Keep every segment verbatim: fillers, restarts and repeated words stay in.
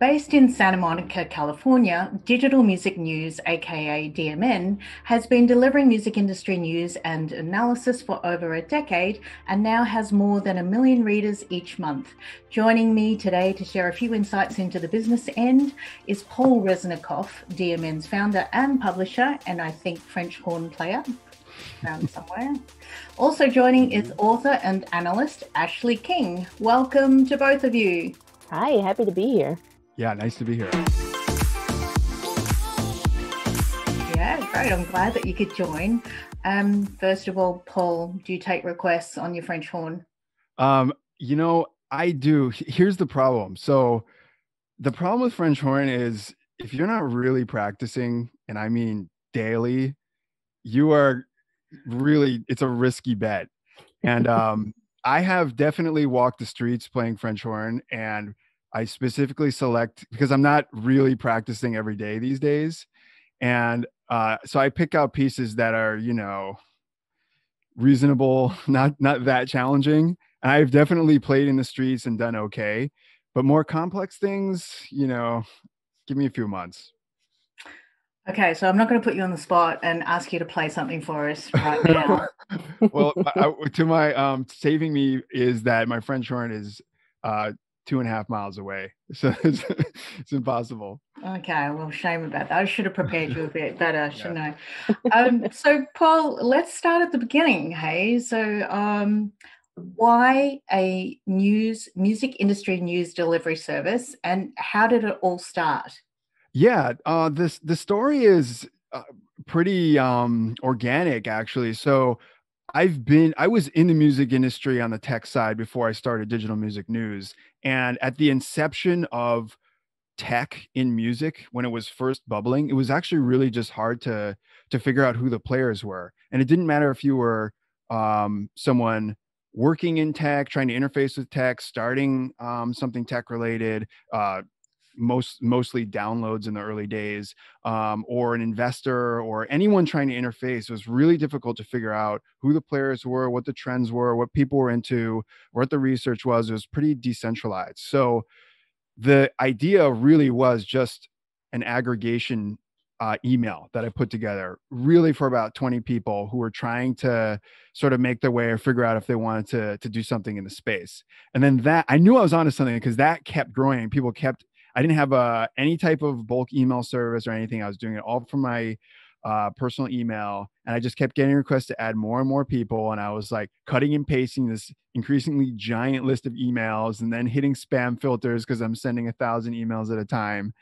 Based in Santa Monica, California, Digital Music News, aka D M N, has been delivering music industry news and analysis for over a decade and now has more than a million readers each month. Joining me today to share a few insights into the business end is Paul Resnikoff, D M N's founder and publisher, and I think French horn player. Found somewhere. Also joining is author and analyst Ashley King. Welcome to both of you. Hi, happy to be here. Yeah, nice to be here. Yeah, great. I'm glad that you could join. Um, first of all, Paul, do you take requests on your French horn? Um, you know, I do. Here's the problem. So the problem with French horn is if you're not really practicing, and I mean daily, you are really, it's a risky bet. And um, I have definitely walked the streets playing French horn, and I specifically select because I'm not really practicing every day these days. And uh, so I pick out pieces that are, you know, reasonable, not, not that challenging. And I've definitely played in the streets and done okay, but more complex things, you know, give me a few months. Okay, so I'm not going to put you on the spot and ask you to play something for us right now. Well, I, to my um, saving me is that my French horn is uh, two and a half miles away. So it's, it's impossible. Okay, well, shame about that. I should have prepared you a bit better, shouldn't yeah. I? Um, so, Paul, let's start at the beginning, hey? So um, why a news music industry news delivery service, and how did it all start? Yeah, uh, this the story is uh, pretty um, organic, actually. So I've been I was in the music industry on the tech side before I started Digital Music News. And at the inception of tech in music, when it was first bubbling, it was actually really just hard to to figure out who the players were. And it didn't matter if you were um, someone working in tech, trying to interface with tech, starting um, something tech related, uh, most mostly downloads in the early days, um, or an investor or anyone trying to interface. It was really difficult to figure out who the players were, what the trends were, what people were into, what the research was. It was pretty decentralized. So the idea really was just an aggregation uh, email that I put together really for about twenty people who were trying to sort of make their way or figure out if they wanted to, to do something in the space. And then that, I knew I was onto something because that kept growing. People kept I didn't have uh, any type of bulk email service or anything. I was doing it all from my uh, personal email. And I just kept getting requests to add more and more people. And I was like cutting and pasting this increasingly giant list of emails and then hitting spam filters because I'm sending a thousand emails at a time.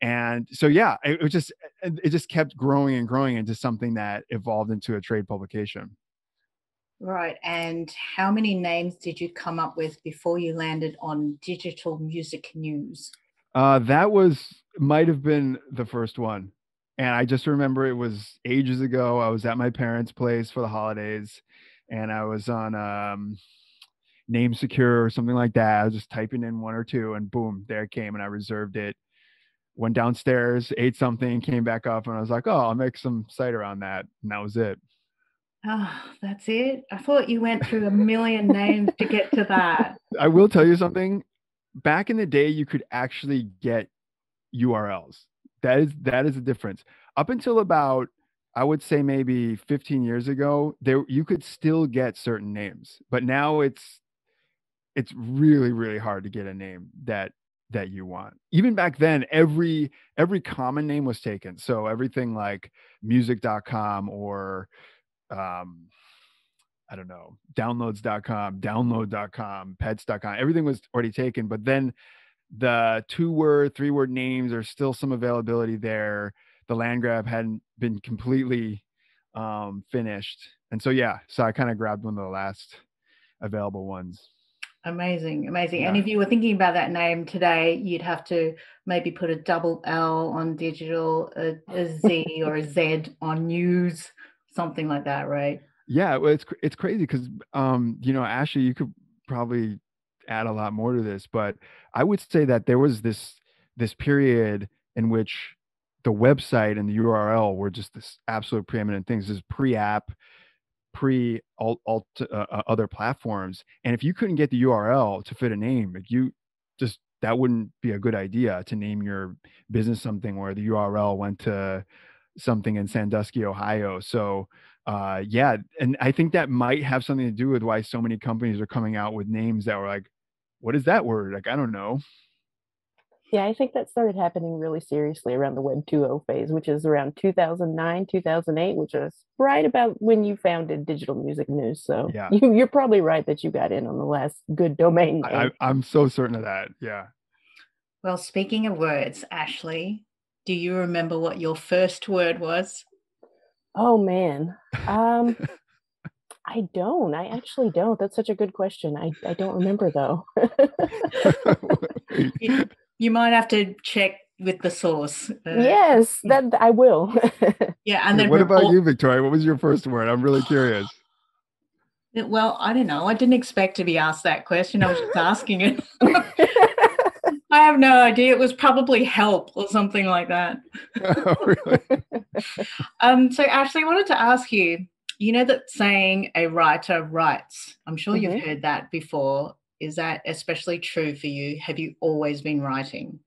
And so, yeah, it, it just it just kept growing and growing into something that evolved into a trade publication. Right. And how many names did you come up with before you landed on Digital Music News? Uh, that was, might have been the first one. And I just remember it was ages ago. I was at my parents' place for the holidays and I was on um, Name Secure or something like that. I was just typing in one or two and boom, there it came and I reserved it. Went downstairs, ate something, came back up and I was like, oh, I'll make some cider on that. And that was it. Oh, that's it? I thought you went through a million names to get to that. I will tell you something. Back in the day, you could actually get U R Ls. That is that is the difference. Up until about, I would say maybe fifteen years ago, there you could still get certain names, but now it's it's really really hard to get a name that that you want. Even back then, every every common name was taken. So everything like music dot com or um, I don't know, downloads dot com, download dot com, pets dot com, everything was already taken. But then the two word, three word names are still some availability there. The land grab hadn't been completely um, finished. And so, yeah, so I kind of grabbed one of the last available ones. Amazing, amazing. Yeah. And if you were thinking about that name today, you'd have to maybe put a double L on digital, a, a Z or a Z on news, something like that, right? Yeah, well, it's it's crazy because, um, you know, Ashley, you could probably add a lot more to this, but I would say that there was this this period in which the website and the U R L were just this absolute preeminent things. This pre-app, pre all all uh, other platforms, and if you couldn't get the U R L to fit a name, like you just that wouldn't be a good idea to name your business something where the U R L went to something in Sandusky, Ohio. So uh, yeah, and I think that might have something to do with why so many companies are coming out with names that were like, what is that word? Like, I don't know. Yeah, I think that started happening really seriously around the web two point oh phase, which is around two thousand nine, two thousand eight, which is right about when you founded Digital Music News. So yeah. you, you're probably right that you got in on the last good domain name. I, I'm so certain of that. Yeah. Well, speaking of words, Ashley, do you remember what your first word was? Oh, man. Um, I don't. I actually don't. That's such a good question. I, I don't remember, though. You might have to check with the source. Uh, yes, that I will. Yeah, and then what report- about you, Victoria? What was your first word? I'm really curious. Well, I don't know. I didn't expect to be asked that question. I was just asking it. I have no idea. It was probably help or something like that. Oh, really? um, so, Ashley, I wanted to ask you, you know that saying a writer writes. I'm sure mm-hmm. you've heard that before. Is that especially true for you? Have you always been writing?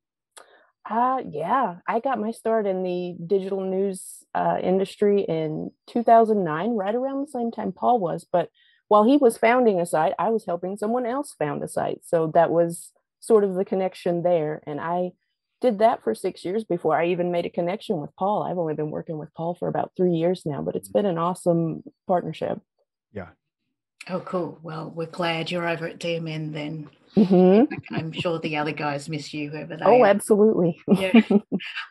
Uh, yeah, I got my start in the digital news uh, industry in two thousand nine, right around the same time Paul was. But while he was founding a site, I was helping someone else found a site. So that was sort of the connection there. And I did that for six years before I even made a connection with Paul. I've only been working with Paul for about three years now, but it's been an awesome partnership. Yeah. Oh, cool. Well, we're glad you're over at D M N then. Mm-hmm. I'm sure the other guys miss you, whoever they oh, are. Oh, absolutely. Yeah.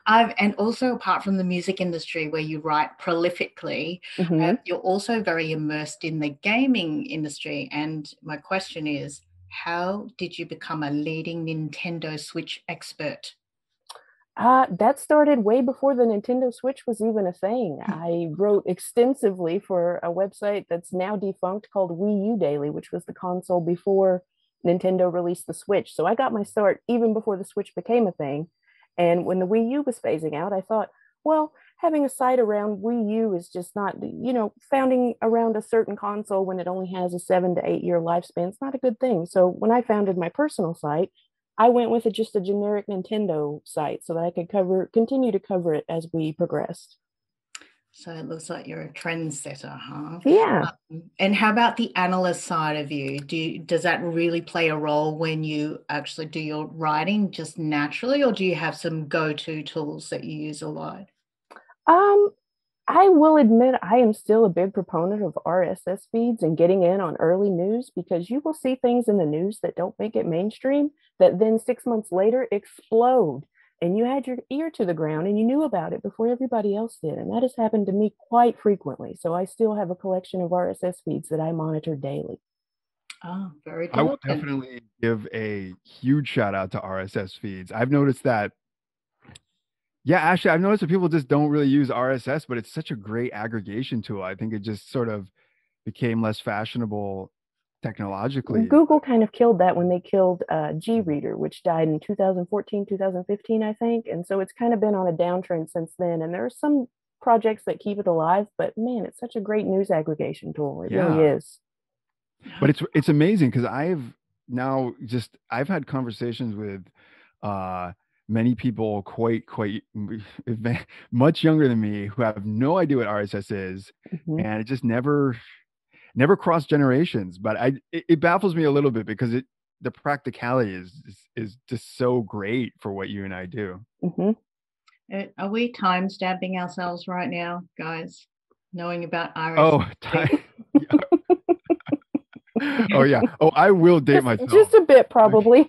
I've, and also, apart from the music industry where you write prolifically, mm-hmm. uh, you're also very immersed in the gaming industry. And my question is, how did you become a leading Nintendo Switch expert? Uh, that started way before the Nintendo Switch was even a thing. I wrote extensively for a website that's now defunct called Wii U Daily, which was the console before Nintendo released the Switch. So I got my start even before the Switch became a thing. And when the Wii U was phasing out, I thought, well, having a site around Wii U is just not, you know, founding around a certain console when it only has a seven to eight year lifespan is not a good thing. So when I founded my personal site, I went with a, just a generic Nintendo site so that I could cover, continue to cover it as we progressed. So it looks like you're a trendsetter, huh? Yeah. Um, and how about the analyst side of you? Do you, does that really play a role when you actually do your writing just naturally, or do you have some go-to tools that you use a lot? Um, I will admit I am still a big proponent of R S S feeds and getting in on early news, because you will see things in the news that don't make it mainstream that then six months later explode. And you had your ear to the ground and you knew about it before everybody else did. And that has happened to me quite frequently. So I still have a collection of R S S feeds that I monitor daily. Oh, very good. I will definitely give a huge shout out to R S S feeds. I've noticed that. Yeah, actually, I've noticed that people just don't really use R S S, but it's such a great aggregation tool. I think it just sort of became less fashionable technologically. Google kind of killed that when they killed uh, G Reader, which died in two thousand fourteen, two thousand fifteen, I think. And so it's kind of been on a downtrend since then. And there are some projects that keep it alive, but man, it's such a great news aggregation tool. It yeah. really is. But it's it's amazing because I've now just, I've had conversations with, uh, many people quite, quite much younger than me who have no idea what R S S is. Mm-hmm. And it just never, never crossed generations. But I, it, it baffles me a little bit because it, the practicality is, is, is just so great for what you and I do. Mm-hmm. Are we time stamping ourselves right now, guys? Knowing about R S S? Oh, time. Oh, yeah. Oh, I will date just, myself. Just a bit, probably.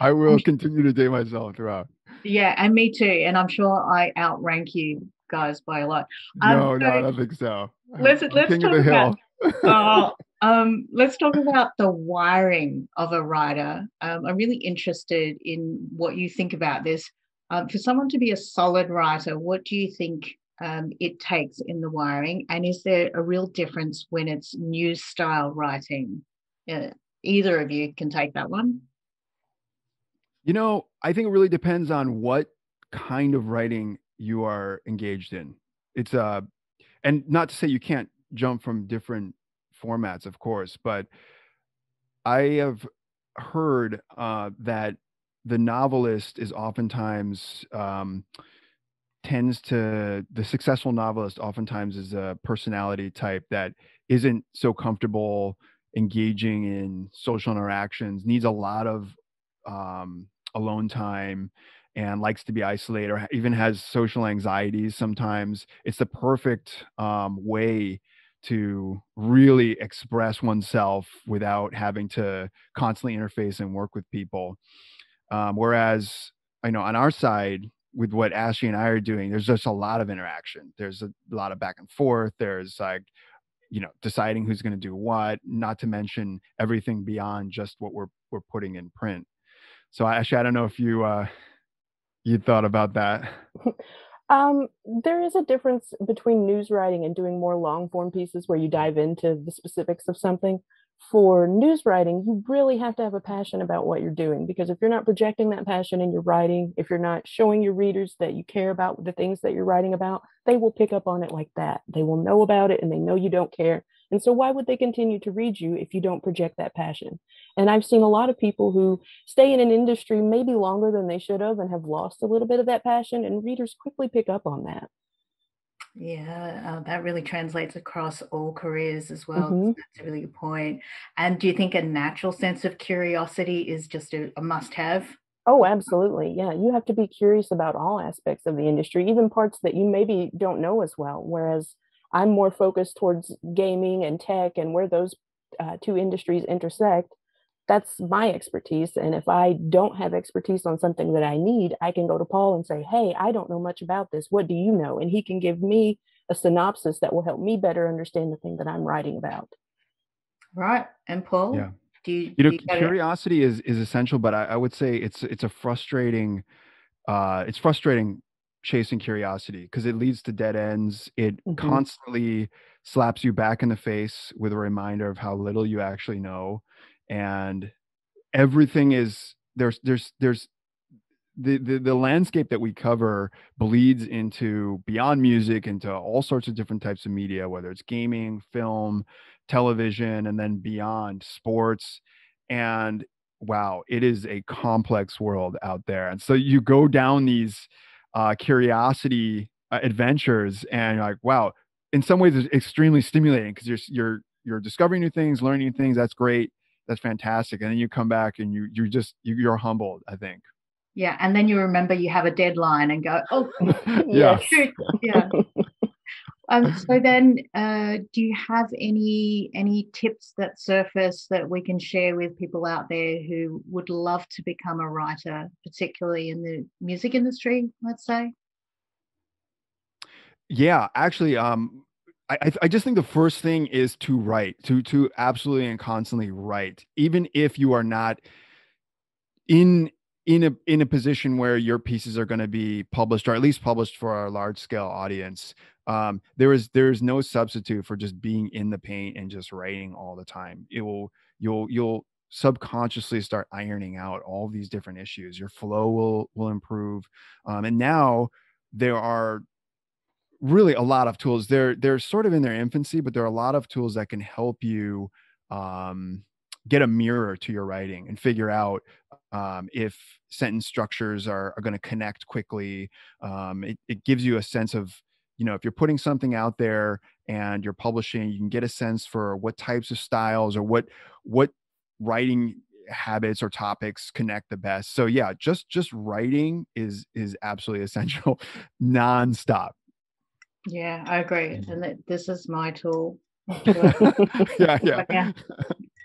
I will continue to date myself throughout. Yeah, and me too. And I'm sure I outrank you guys by a lot. Um, no, so no, I don't think so. Let's, let's talk about, uh, um, let's talk about the wiring of a writer. Um, I'm really interested in what you think about this. Um, for someone to be a solid writer, what do you think Um, it takes in the wiring, and is there a real difference when it's news style writing? Uh, either of you can take that one. You know, I think it really depends on what kind of writing you are engaged in. It's a, uh, and not to say you can't jump from different formats, of course, but I have heard uh, that the novelist is oftentimes um, tends to the successful novelist oftentimes is a personality type that isn't so comfortable engaging in social interactions, needs a lot of um, alone time, and likes to be isolated, or even has social anxieties sometimes. It's the perfect um, way to really express oneself without having to constantly interface and work with people. Um, whereas, you know, on our side, with what Ashley and I are doing, there's just a lot of interaction. There's a lot of back and forth. There's like, you know, deciding who's going to do what, not to mention everything beyond just what we're, we're putting in print. So Ashley, I don't know if you, uh, you thought about that. Um, there is a difference between news writing and doing more long form pieces where you dive into the specifics of something. For news writing, you really have to have a passion about what you're doing, because if you're not projecting that passion in your writing, if you're not showing your readers that you care about the things that you're writing about, they will pick up on it like that. They will know about it and they know you don't care. And so why would they continue to read you if you don't project that passion? And I've seen a lot of people who stay in an industry maybe longer than they should have and have lost a little bit of that passion, and readers quickly pick up on that. Yeah, uh, that really translates across all careers as well. Mm-hmm. That's a really good point. And do you think a natural sense of curiosity is just a, a must-have? Oh, absolutely. Yeah, you have to be curious about all aspects of the industry, even parts that you maybe don't know as well. Whereas I'm more focused towards gaming and tech and where those uh, two industries intersect. That's my expertise. And if I don't have expertise on something that I need, I can go to Paul and say, hey, I don't know much about this. What do you know? And he can give me a synopsis that will help me better understand the thing that I'm writing about. Right. And Paul, yeah. do you, you know, do you curiosity is, is essential, but I, I would say it's, it's a frustrating, uh, it's frustrating chasing curiosity, because it leads to dead ends. It mm-hmm. constantly slaps you back in the face with a reminder of how little you actually know. And everything is there's there's there's the, the the landscape that we cover bleeds into beyond music, into all sorts of different types of media, whether it's gaming, film, television, and then beyond sports. And wow, it is a complex world out there. And so you go down these uh, curiosity uh, adventures, and you're like, wow, in some ways it's extremely stimulating, because you're you're you're discovering new things, learning new things. That's great. That's fantastic. And then you come back and you, you just, you, you're humbled, I think. Yeah. And then you remember you have a deadline and go, oh, yeah. Shoot. Yeah. Um, so then uh, do you have any, any tips that surface that we can share with people out there who would love to become a writer, particularly in the music industry, let's say? Yeah, actually, um, I, I just think the first thing is to write, to to absolutely and constantly write, even if you are not in in a in a position where your pieces are going to be published, or at least published for a large scale audience. Um, there is there is no substitute for just being in the paint and just writing all the time. It will you'll you'll subconsciously start ironing out all these different issues. Your flow will will improve, um, and now there are really a lot of tools. They're, they're sort of in their infancy, but there are a lot of tools that can help you um, get a mirror to your writing and figure out um, if sentence structures are, are going to connect quickly. Um, it, it gives you a sense of, you know, if you're putting something out there and you're publishing, you can get a sense for what types of styles or what, what writing habits or topics connect the best. So yeah, just, just writing is, is absolutely essential nonstop. Yeah, I agree. And this is my tool. yeah, yeah. Right,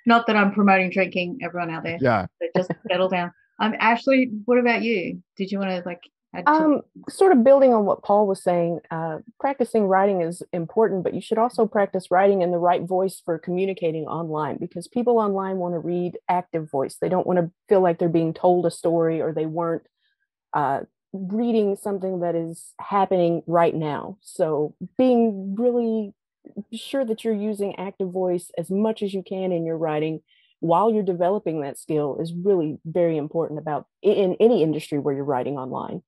not that I'm promoting drinking, everyone out there. Yeah. But just settle down. Um, Ashley, what about you? Did you want to like add to um, sort of building on what Paul was saying, uh, practicing writing is important, but you should also practice writing in the right voice for communicating online, because people online want to read active voice. They don't want to feel like they're being told a story, or they weren't uh reading something that is happening right now. So being really sure that you're using active voice as much as you can in your writing while you're developing that skill is really very important about in any industry where you're writing online.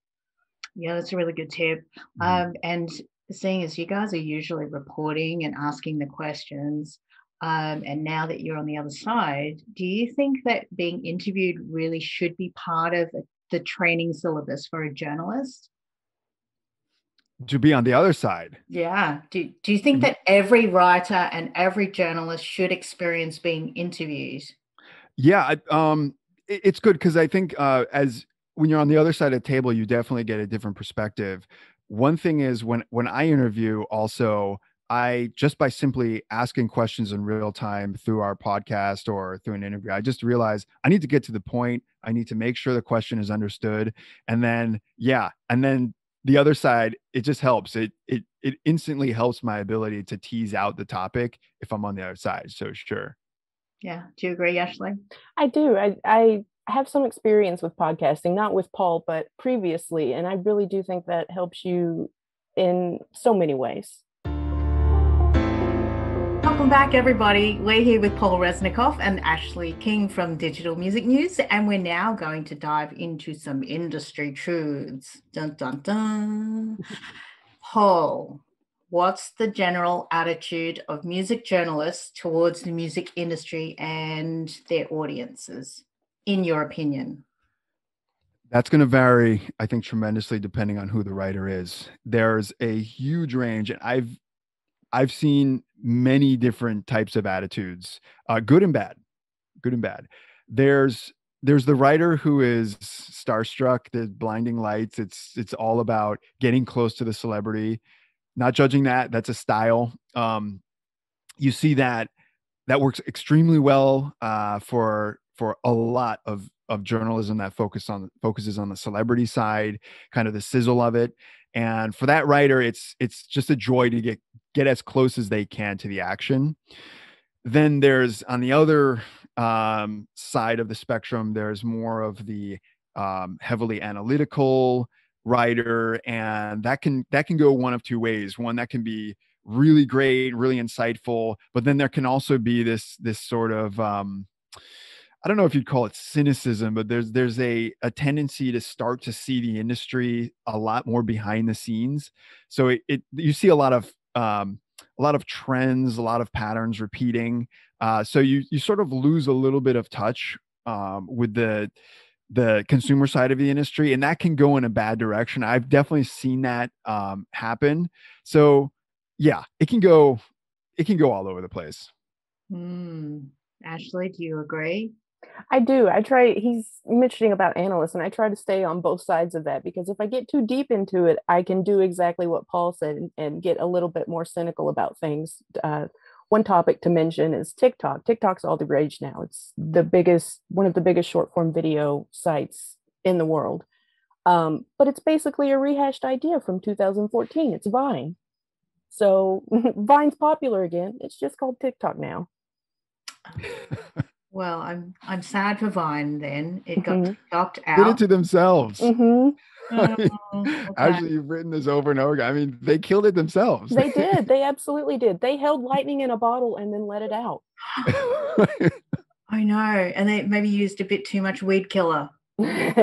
Yeah, that's a really good tip. Um, and seeing as you guys are usually reporting and asking the questions, Um, and now that you're on the other side, do you think that being interviewed really should be part of the training syllabus for a journalist? To be on the other side? Yeah. Do, do you think that every writer and every journalist should experience being interviewed? Yeah, um, it, it's good because I think uh, as when you're on the other side of the table, you definitely get a different perspective. One thing is when when I interview also, I just by simply asking questions in real time through our podcast or through an interview, I just realized I need to get to the point. I need to make sure the question is understood. And then, yeah, and then the other side, it just helps. It, it, it instantly helps my ability to tease out the topic if I'm on the other side. So sure. Yeah. Do you agree, Ashley? I do. I, I have some experience with podcasting, not with Paul, but previously. And I really do think that helps you in so many ways. Welcome back, everybody. We're here with Paul Resnikoff and Ashley King from Digital Music News, and we're now going to dive into some industry truths. Dun, dun, dun. Paul, what's the general attitude of music journalists towards the music industry and their audiences, in your opinion? That's going to vary, I think, tremendously depending on who the writer is. There's a huge range, and I've I've seen many different types of attitudes, uh, good and bad, good and bad. There's there's the writer who is starstruck, the blinding lights. It's it's all about getting close to the celebrity, not judging that. That's a style. Um, you see that that works extremely well uh, for for a lot of of journalism that focus on focuses on the celebrity side, kind of the sizzle of it. And for that writer, it's it's just a joy to get get as close as they can to the action. Then there's on the other um, side of the spectrum, there's more of the um, heavily analytical writer, and that can that can go one of two ways. One that can be really great, really insightful, but then there can also be this this sort of um, I don't know if you'd call it cynicism, but there's there's a, a tendency to start to see the industry a lot more behind the scenes. So it, it you see a lot of um, a lot of trends, a lot of patterns repeating. Uh, so you you sort of lose a little bit of touch um, with the the consumer side of the industry, and that can go in a bad direction. I've definitely seen that um, happen. So yeah, it can go it can go all over the place. Mm. Ashley, do you agree? I do. I try, he's mentioning about analysts, and I try to stay on both sides of that, because if I get too deep into it, I can do exactly what Paul said and, and get a little bit more cynical about things. Uh, one topic to mention is TikTok. TikTok's all the rage now. It's the biggest, one of the biggest short form video sites in the world. Um, but it's basically a rehashed idea from two thousand fourteen. It's Vine. So Vine's popular again. It's just called TikTok now. Well, I'm I'm sad for Vine then. It got mm-hmm. TikToked out. Did it to themselves. Mm-hmm. I mean, oh, okay. Actually, you've written this over and over again. I mean, they killed it themselves. They did. They absolutely did. They held lightning in a bottle and then let it out. I know. And they maybe used a bit too much weed killer. You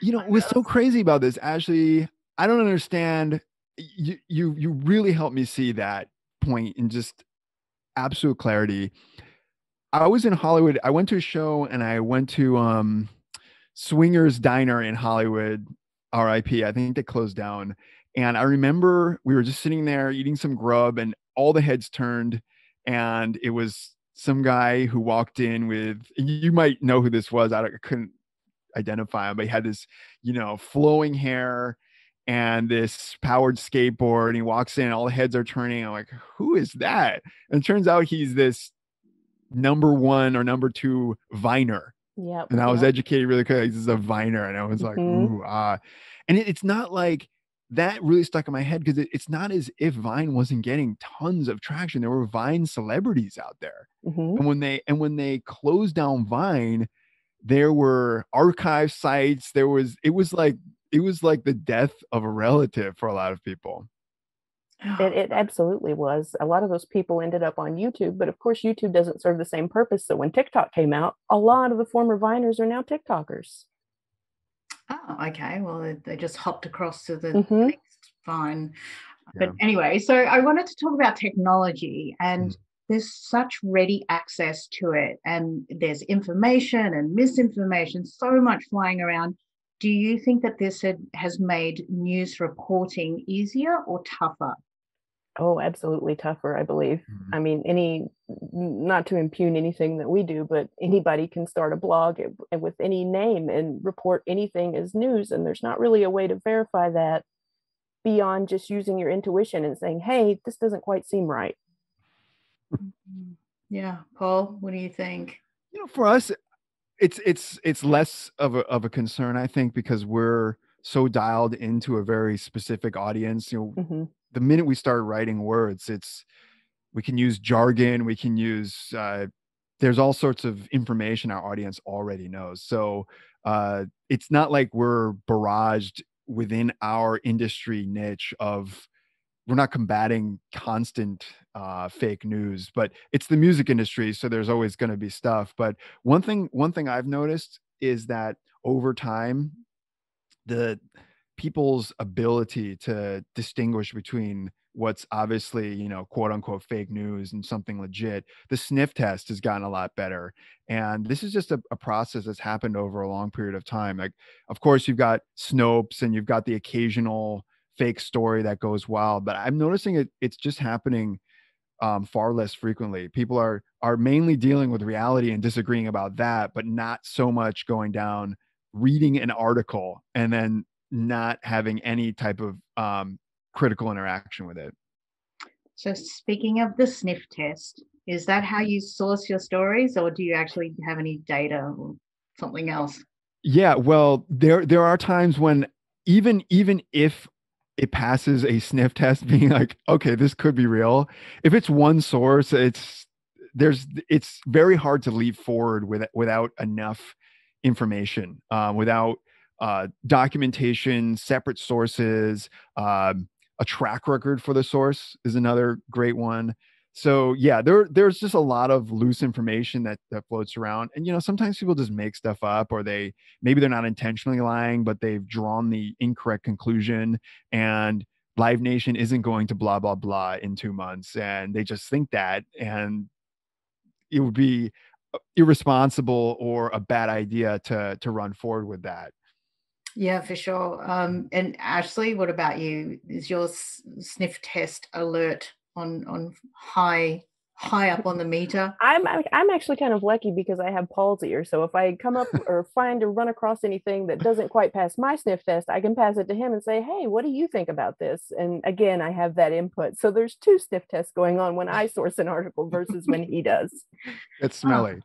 know, what's so crazy about this, Ashley, I don't understand. You you you really helped me see that point and just absolute clarity. I was in Hollywood. I went to a show and I went to um, Swinger's Diner in Hollywood, R I P. I think they closed down. And I remember we were just sitting there eating some grub and all the heads turned. And it was some guy who walked in with, you might know who this was. I, I couldn't identify him, but he had this, you know, flowing hair and this powered skateboard, and he walks in, all the heads are turning. I'm like, who is that? And it turns out he's this number one or number two Viner. Yeah. And I was yep. educated really quick. This is a Viner. And I was like, mm-hmm. ooh, ah. And it, it's not like that really stuck in my head, because it, it's not as if Vine wasn't getting tons of traction. There were Vine celebrities out there. Mm-hmm. And when they and when they closed down Vine, there were archive sites. There was it was like It was like the death of a relative for a lot of people. It, it absolutely was. A lot of those people ended up on YouTube, but of course, YouTube doesn't serve the same purpose. So when TikTok came out, a lot of the former Viners are now TikTokers. Oh, okay. Well, they, they just hopped across to the mm-hmm. next Vine. But yeah. Anyway, so I wanted to talk about technology and mm-hmm. there's such ready access to it, and there's information and misinformation, so much flying around. Do you think that this had, has made news reporting easier or tougher? Oh, absolutely tougher, I believe. Mm-hmm. I mean, any, not to impugn anything that we do, but anybody can start a blog with any name and report anything as news. And there's not really a way to verify that beyond just using your intuition and saying, hey, this doesn't quite seem right. Yeah. Paul, what do you think? You know, for us, it's it's it's less of a, of a concern, I think, because we're so dialed into a very specific audience. You know, mm-hmm. The minute we start writing words, it's we can use jargon, we can use uh, there's all sorts of information our audience already knows. So uh, it's not like we're barraged within our industry niche of we're not combating constant uh, fake news, but it's the music industry, so there's always going to be stuff. But one thing, one thing I've noticed is that over time, the people's ability to distinguish between what's obviously, you know, quote unquote fake news and something legit, the sniff test has gotten a lot better. And this is just a, a process that's happened over a long period of time. Like, of course, you've got Snopes and you've got the occasional fake story that goes wild, but I'm noticing it, it's just happening um, far less frequently. People are, are mainly dealing with reality and disagreeing about that, but not so much going down, reading an article and then not having any type of um, critical interaction with it. So speaking of the sniff test, is that how you source your stories, or do you actually have any data or something else? Yeah, well, there there are times when even even if it passes a sniff test, being like, okay, this could be real. If it's one source, it's there's it's very hard to leap forward with, without enough information, uh, without uh, documentation, separate sources, uh, a track record for the source is another great one. So yeah, there there's just a lot of loose information that, that floats around. And, you know, sometimes people just make stuff up, or they, maybe they're not intentionally lying, but they've drawn the incorrect conclusion, and Live Nation isn't going to blah, blah, blah in two months. And they just think that, and it would be irresponsible or a bad idea to, to run forward with that. Yeah, for sure. Um, and Ashley, what about you? Is your s- sniff test alert on on high high up on the meter? I'm I'm actually kind of lucky because I have Paul's ear. So if I come up or find or run across anything that doesn't quite pass my sniff test, I can pass it to him and say, hey, what do you think about this? And again, I have that input. So there's two sniff tests going on when I source an article versus when he does. It's smelly.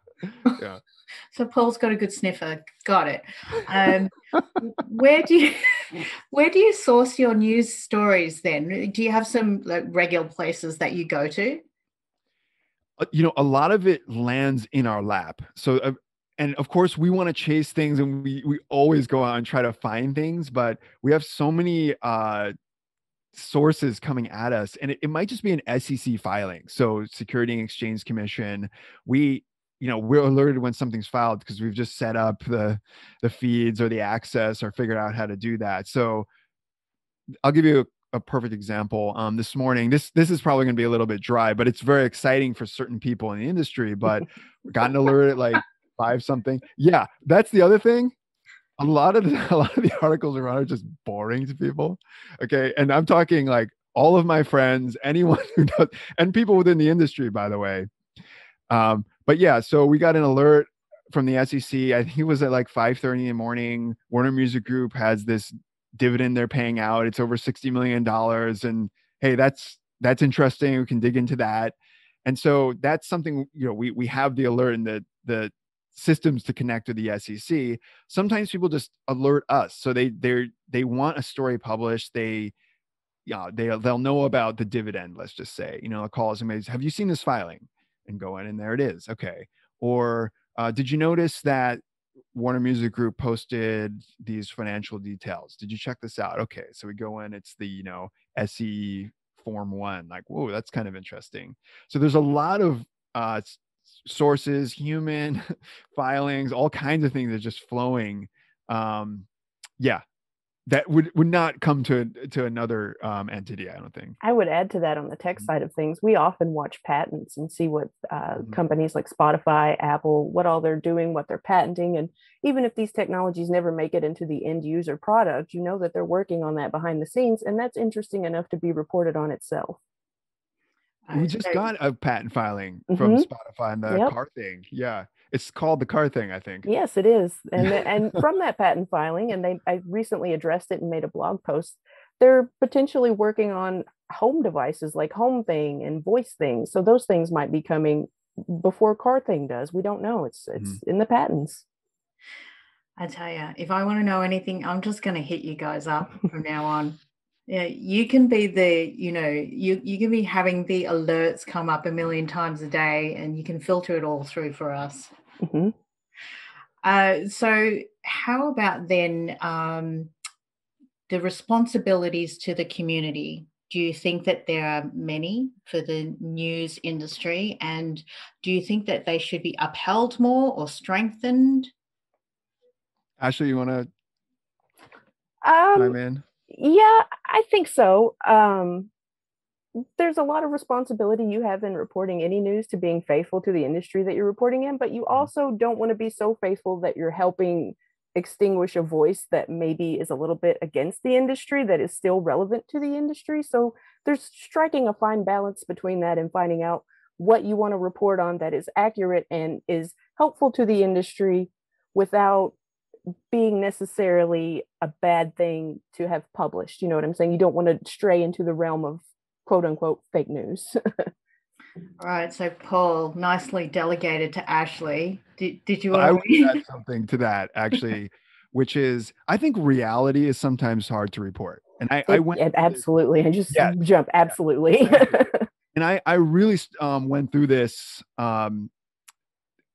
Oh. Yeah. So Paul's got a good sniffer. Got it. Um, where do you where do you source your news stories then? Do you have some like regular places that you go to? You know, a lot of it lands in our lap. So, uh, and of course, we want to chase things, and we we always go out and try to find things, but we have so many uh, sources coming at us, and it, it might just be an S E C filing. So, Securities and Exchange Commission, we. You know, we're alerted when something's filed because we've just set up the the feeds or the access or figured out how to do that. So I'll give you a, a perfect example. Um, this morning, this this is probably going to be a little bit dry, but it's very exciting for certain people in the industry. But we got an alert at like five something. Yeah, that's the other thing. A lot of the, a lot of the articles around are just boring to people. Okay, and I'm talking like all of my friends, anyone who does, and people within the industry, by the way. Um, But yeah, so we got an alert from the S E C. I think it was at like five thirty in the morning. Warner Music Group has this dividend they're paying out. It's over sixty million dollars. And hey, that's that's interesting. We can dig into that. And so that's something, you know, we we have the alert and the the systems to connect to the S E C. Sometimes people just alert us. So they they they want a story published. They yeah, they they'll know about the dividend, let's just say. You know, a call is made, have you seen this filing? And go in and there it is. Okay. Or uh, did you notice that Warner Music Group posted these financial details? Did you check this out? Okay. So we go in, it's the, you know, S E form one, like, whoa, that's kind of interesting. So there's a lot of uh, sources, human filings, all kinds of things that are just flowing. Um, yeah. that would, would not come to to another um, entity, I don't think. I would add to that on the tech side of things. We often watch patents and see what uh, mm-hmm. companies like Spotify, Apple, what all they're doing, what they're patenting. And even if these technologies never make it into the end user product, you know that they're working on that behind the scenes. And that's interesting enough to be reported on itself. We just got a patent filing from mm-hmm. Spotify and the yep. car thing. Yeah. It's called the car thing, I think. Yes, it is. And and from that patent filing, and they I recently addressed it and made a blog post, they're potentially working on home devices like Home Thing and Voice Thing. So those things might be coming before Car Thing does. We don't know. It's it's mm-hmm. in the patents. I tell you, if I want to know anything, I'm just going to hit you guys up from now on. Yeah, you can be the, you know, you, you can be having the alerts come up a million times a day, and you can filter it all through for us. Mm-hmm. Uh, so how about then um, the responsibilities to the community? Do you think that there are many for the news industry, and do you think that they should be upheld more or strengthened? Ashley, you want to um, chime in? Yeah, I think so. Um, there's a lot of responsibility you have in reporting any news to being faithful to the industry that you're reporting in, but you also don't want to be so faithful that you're helping extinguish a voice that maybe is a little bit against the industry that is still relevant to the industry. So there's striking a fine balance between that and finding out what you want to report on that is accurate and is helpful to the industry without being necessarily a bad thing to have published. You know what I'm saying? You don't want to stray into the realm of quote unquote fake news. All right. So Paul, nicely delegated to Ashley. Did, did you? I would add something to that actually, which is, I think reality is sometimes hard to report. And I, it, I went- it, Absolutely. I just yeah, jump. Absolutely. Yeah. And I, I really um, went through this. Um,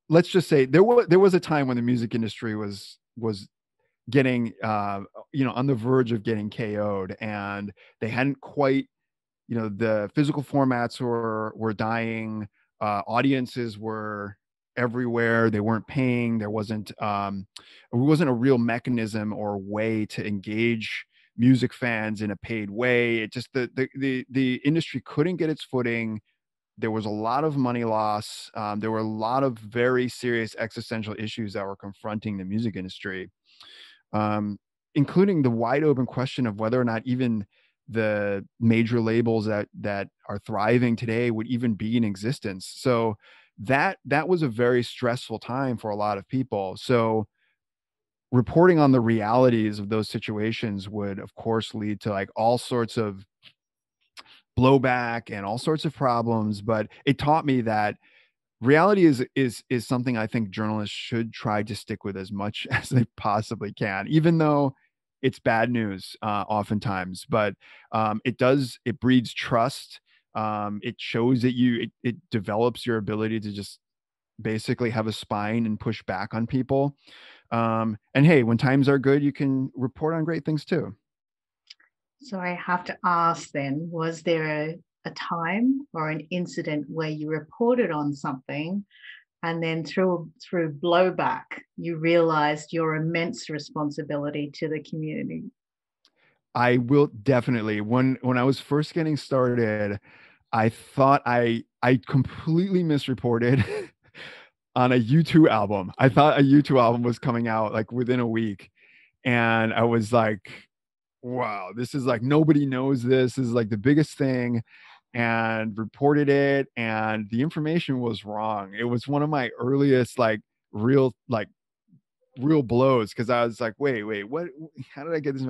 let's just say there was, there was a time when the music industry was, was getting, uh, you know, on the verge of getting K O'd, and they hadn't quite, you know, the physical formats were, were dying. Uh, audiences were everywhere. They weren't paying. There wasn't, um, there wasn't a real mechanism or way to engage music fans in a paid way. It just, the, the, the, the industry couldn't get its footing. There was a lot of money loss. Um, there were a lot of very serious existential issues that were confronting the music industry, um, including the wide open question of whether or not even the major labels that that are thriving today would even be in existence. So that that was a very stressful time for a lot of people. So reporting on the realities of those situations would, of course, lead to like all sorts of blowback and all sorts of problems, but it taught me that reality is is is something I think journalists should try to stick with as much as they possibly can, even though it's bad news uh, oftentimes. But um, it does it breeds trust. Um, it shows that you it, it develops your ability to just basically have a spine and push back on people. Um, and hey, when times are good, you can report on great things too. So I have to ask then, was there a, a time or an incident where you reported on something and then through through blowback, you realized your immense responsibility to the community? I will definitely. When when I was first getting started, I thought I I completely misreported on a U two album. I thought a U two album was coming out like within a week. And I was like, wow, this is like, nobody knows this. This is like the biggest thing, and reported it. And the information was wrong. It was one of my earliest, like real, like real blows. Cause I was like, wait, wait, what, how did I get this?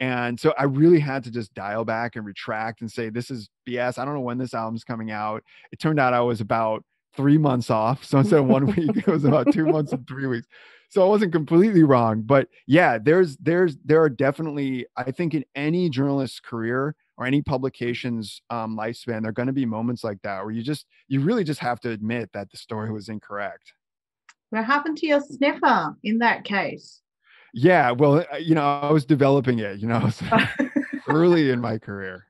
And so I really had to just dial back and retract and say, this is B S. I don't know when this album's coming out. It turned out I was about three months off. So instead of one week, it was about two months and three weeks. So I wasn't completely wrong, but yeah, there's, there's, there are definitely, I think in any journalist's career or any publication's um, lifespan, there are going to be moments like that where you just, you really just have to admit that the story was incorrect. What happened to your sniffer in that case? Yeah, well, you know, I was developing it, you know, so early in my career.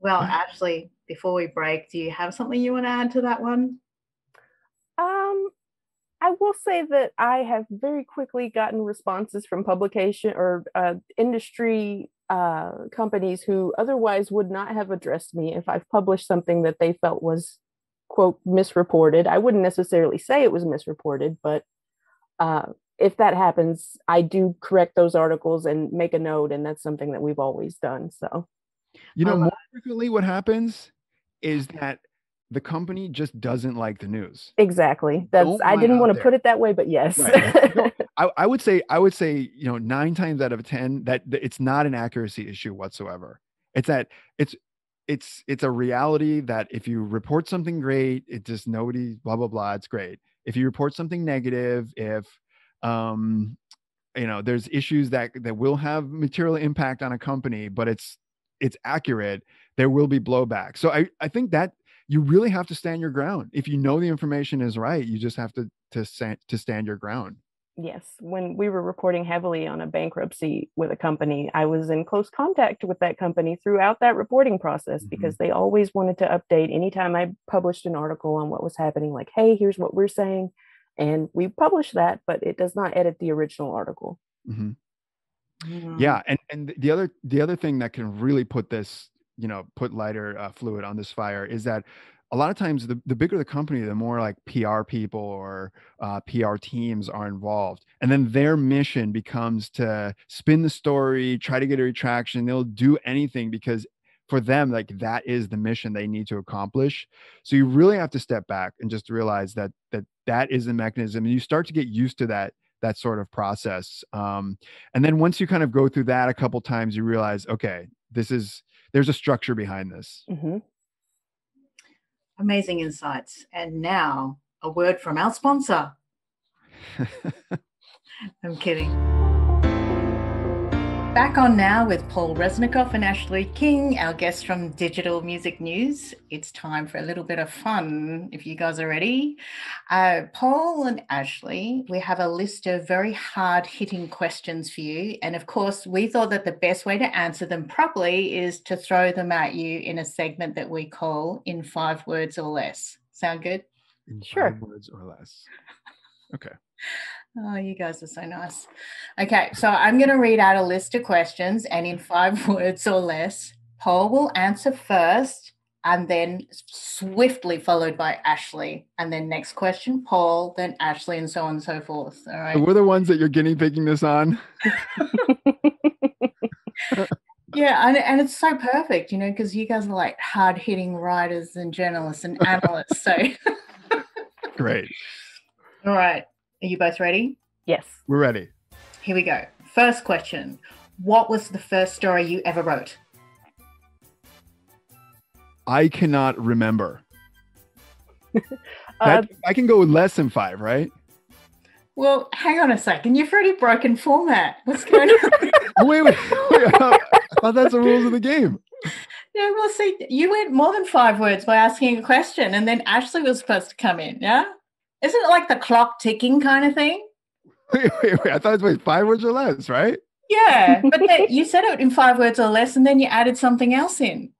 Well, Ashley, before we break, do you have something you want to add to that one? Um. I will say that I have very quickly gotten responses from publication or uh, industry uh, companies who otherwise would not have addressed me if I've published something that they felt was, quote, misreported. I wouldn't necessarily say it was misreported, but uh, if that happens, I do correct those articles and make a note. And that's something that we've always done. So, you know, um, more frequently what happens is that the company just doesn't like the news. Exactly. That's Don't I didn't want to there. put it that way, but yes. Right. I, I would say, I would say, you know, nine times out of ten that it's not an accuracy issue whatsoever. It's that it's, it's, it's a reality that if you report something great, it just, nobody, blah, blah, blah, it's great. If you report something negative, if, um, you know, there's issues that, that will have material impact on a company, but it's, it's accurate, there will be blowback. So I, I think that, you really have to stand your ground. If you know the information is right, you just have to to stand to stand your ground. Yes, when we were reporting heavily on a bankruptcy with a company, I was in close contact with that company throughout that reporting process mm-hmm. because they always wanted to update anytime I published an article on what was happening, like, hey, here's what we're saying. And we publish that, but it does not edit the original article. Mm-hmm. Yeah. yeah. And and the other the other thing that can really put this, you know, put lighter uh, fluid on this fire is that a lot of times the, the bigger the company, the more like P R people or uh, P R teams are involved. And then their mission becomes to spin the story, try to get a retraction. They'll do anything because for them, like that is the mission they need to accomplish. So you really have to step back and just realize that that, that is the mechanism. And you start to get used to that that sort of process. Um, and then once you kind of go through that a couple of times, you realize, okay, this is, there's a structure behind this. Mm-hmm. Amazing insights. And now a word from our sponsor. I'm kidding. Back on now with Paul Resnikoff and Ashley King, our guests from Digital Music News. It's time for a little bit of fun, if you guys are ready. Uh, Paul and Ashley, we have a list of very hard-hitting questions for you. And, of course, we thought that the best way to answer them properly is to throw them at you in a segment that we call In Five Words or Less. Sound good? In Sure. Five words or less. Okay. Oh, you guys are so nice. Okay, so I'm going to read out a list of questions, and in five words or less, Paul will answer first and then swiftly followed by Ashley. And then next question, Paul, then Ashley, and so on and so forth. All right. So we're the ones that you're guinea pigging this on. Yeah, and, and it's so perfect, you know, because you guys are like hard-hitting writers and journalists and analysts. So Great. All right. Are you both ready? Yes. We're ready. Here we go. First question. What was the first story you ever wrote? I cannot remember. uh, that, I can go with less than five, right? Well, hang on a second. You've already broken format. What's going on? wait, wait. wait I thought that's the rules of the game. Yeah, well, see, you went more than five words by asking a question, and then Ashley was supposed to come in, yeah? Isn't it like the clock ticking kind of thing? Wait, wait, wait. I thought it was five words or less, right? Yeah, but then you said it in five words or less, and then you added something else in.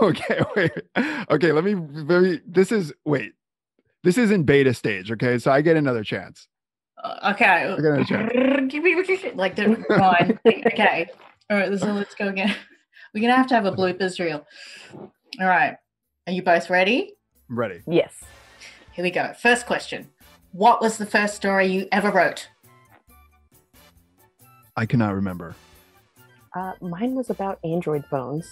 okay, wait. Okay, let me, let me, this is, wait. This is in beta stage, okay? So I get another chance. Uh, okay. I get another chance. Like the line. Okay. All right, so let's go again. We're going to have to have a bloopers reel. All right. Are you both ready? I'm ready. Yes. Here we go. First question. What was the first story you ever wrote? I cannot remember. Uh, mine was about Android phones.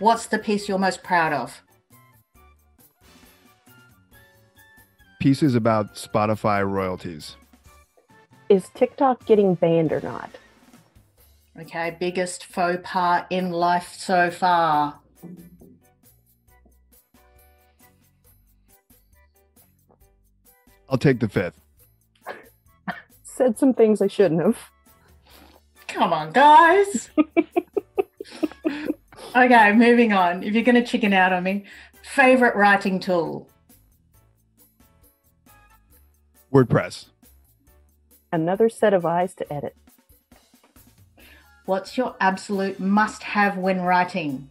What's the piece you're most proud of? Pieces about Spotify royalties. Is TikTok getting banned or not? Okay. Biggest faux pas in life so far. I'll take the fifth. Said some things I shouldn't have. Come on, guys. Okay, moving on. If you're going to chicken out on me, favorite writing tool? WordPress. Another set of eyes to edit. What's your absolute must-have when writing?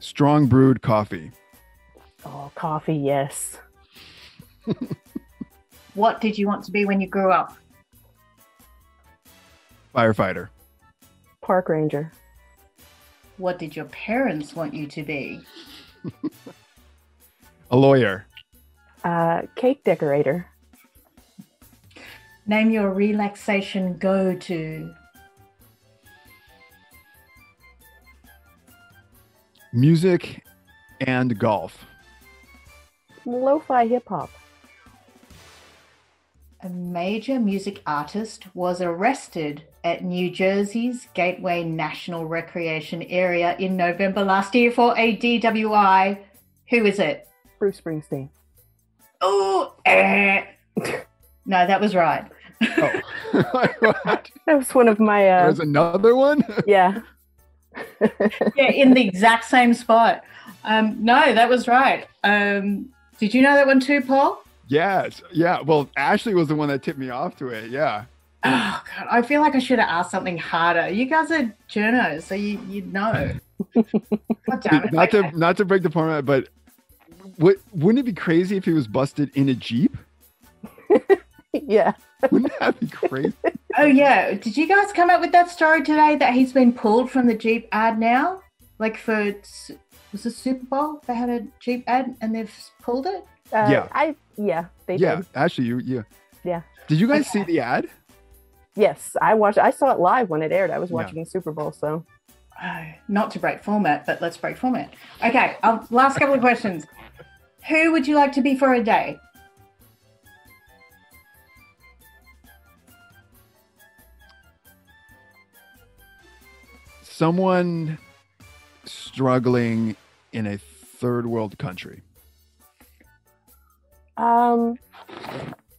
Strong brewed coffee. Oh, coffee, yes. What did you want to be when you grew up? Firefighter. Park ranger. What did your parents want you to be? A lawyer. Uh, cake decorator. Name your relaxation go-to. Music and golf. Lo-fi hip-hop. A major music artist was arrested at New Jersey's Gateway National Recreation Area in November last year for a D W I. Who is it? Bruce Springsteen. Oh, eh. No, that was right. Oh. That was one of my... Uh... There's another one? Yeah. Yeah, in the exact same spot. Um, no, that was right. Um, did you know that one too, Paul? Yes. Yeah. Well, Ashley was the one that tipped me off to it. Yeah. Oh, God. I feel like I should have asked something harder. You guys are journos, so you, you'd know. God damn it. Not, okay. to, not to break the format, but what, wouldn't it be crazy if he was busted in a Jeep? Yeah. Wouldn't that be crazy? Oh, yeah. Did you guys come up with that story today that he's been pulled from the Jeep ad now? Like for, was it Super Bowl? They had a Jeep ad and they've pulled it? Uh, yeah. I yeah, they yeah, did. Yeah, actually you yeah. Yeah. Did you guys okay. see the ad? Yes, I watched I saw it live when it aired. I was watching yeah. the Super Bowl, so oh, not to break format, but let's break format. Okay, um, last couple of questions. Who would you like to be for a day? Someone struggling in a third world country. Um,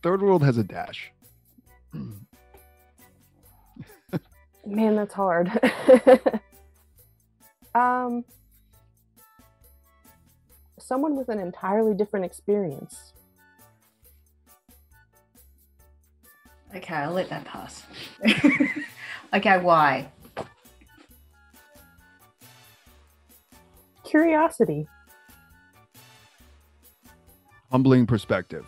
Third world has a dash. Man, that's hard. um, someone with an entirely different experience. Okay, I'll let that pass. Okay, why? Curiosity. Humbling perspective.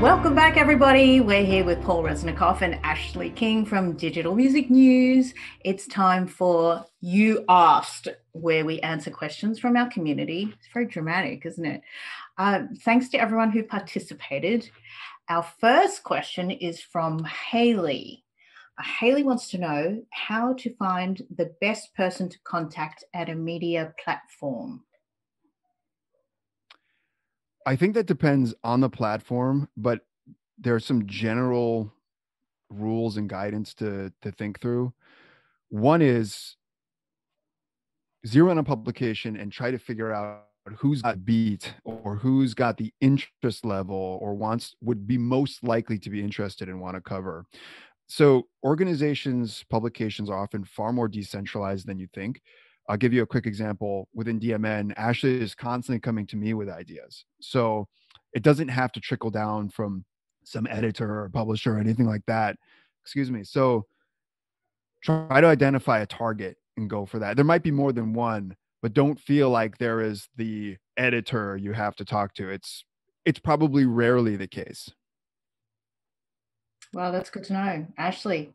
Welcome back, everybody. We're here with Paul Resnikoff and Ashley King from Digital Music News. It's time for You Asked, where we answer questions from our community. It's very dramatic, isn't it? Uh, thanks to everyone who participated. Our first question is from Haley. Haley wants to know how to find the best person to contact at a media platform. I think that depends on the platform, but there are some general rules and guidance to, to think through. One is zero in a publication and try to figure out who's got beat or who's got the interest level or wants would be most likely to be interested and want to cover. So organizations, publications are often far more decentralized than you think. I'll give you a quick example. Within D M N, Ashley is constantly coming to me with ideas. So it doesn't have to trickle down from some editor or publisher or anything like that. Excuse me. So try to identify a target and go for that. There might be more than one, but don't feel like there is the editor you have to talk to. It's, it's probably rarely the case. Well, that's good to know. Ashley?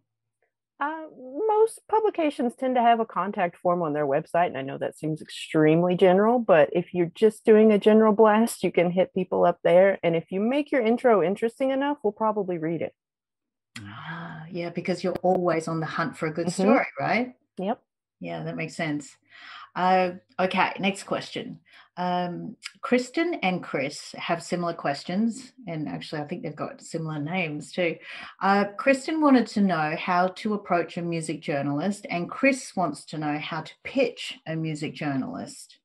Uh, most publications tend to have a contact form on their website, and I know that seems extremely general, but if you're just doing a general blast, you can hit people up there, and if you make your intro interesting enough, we'll probably read it. Ah, yeah, because you're always on the hunt for a good mm-hmm. story, right? Yep. Yeah, that makes sense. Uh, okay, next question. Um, Kristen and Chris have similar questions, and actually I think they've got similar names too. Uh, Kristen wanted to know how to approach a music journalist, and Chris wants to know how to pitch a music journalist.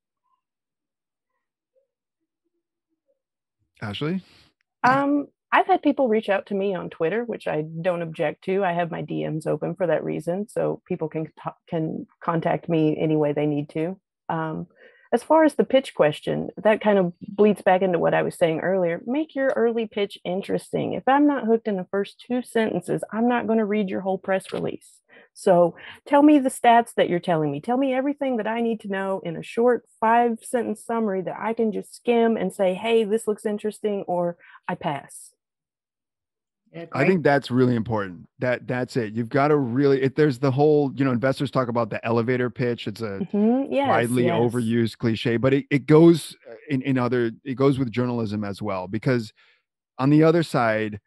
Ashley? Um, I've had people reach out to me on Twitter, which I don't object to. I have my D Ms open for that reason, so people can, can contact me any way they need to. Um, As far as the pitch question, that kind of bleeds back into what I was saying earlier. Make your early pitch interesting. If I'm not hooked in the first two sentences, I'm not going to read your whole press release. So tell me the stats that you're telling me. Tell me everything that I need to know in a short five sentence summary that I can just skim and say, hey, this looks interesting, or I pass. Okay. I think that's really important. That that's it. You've got to really, if there's the whole, you know, investors talk about the elevator pitch. It's a mm-hmm. yes, widely yes. overused cliche, but it, it goes in, in other, it goes with journalism as well, because on the other side,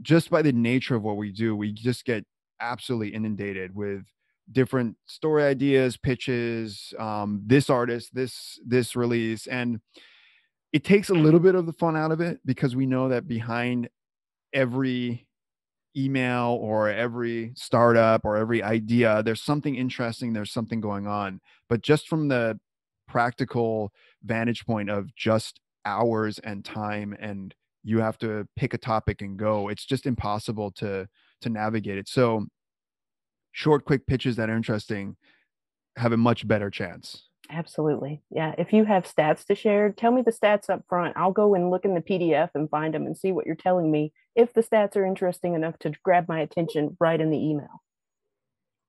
just by the nature of what we do, we just get absolutely inundated with different story ideas, pitches, um, this artist, this, this release. And it takes a little bit of the fun out of it, because we know that behind every email or every startup or every idea, there's something interesting, there's something going on. But just from the practical vantage point of just hours and time, and you have to pick a topic and go, it's just impossible to to navigate it. So short, quick pitches that are interesting have a much better chance. Absolutely. Yeah. If you have stats to share, tell me the stats up front. I'll go and look in the P D F and find them and see what you're telling me, if the stats are interesting enough to grab my attention right in the email.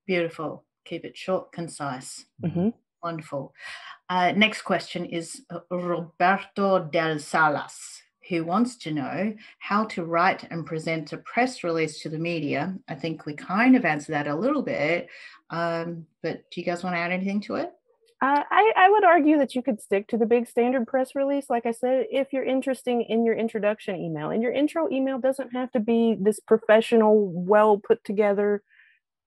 Beautiful. Keep it short, concise. Mm-hmm. Wonderful. Uh, next question is Roberto Del Salas, who wants to know how to write and present a press release to the media. I think we kind of answered that a little bit, um, but do you guys want to add anything to it? Uh, I, I would argue that you could stick to the big standard press release. Like I said, if you're interesting in your introduction email, and your intro email doesn't have to be this professional, well put together.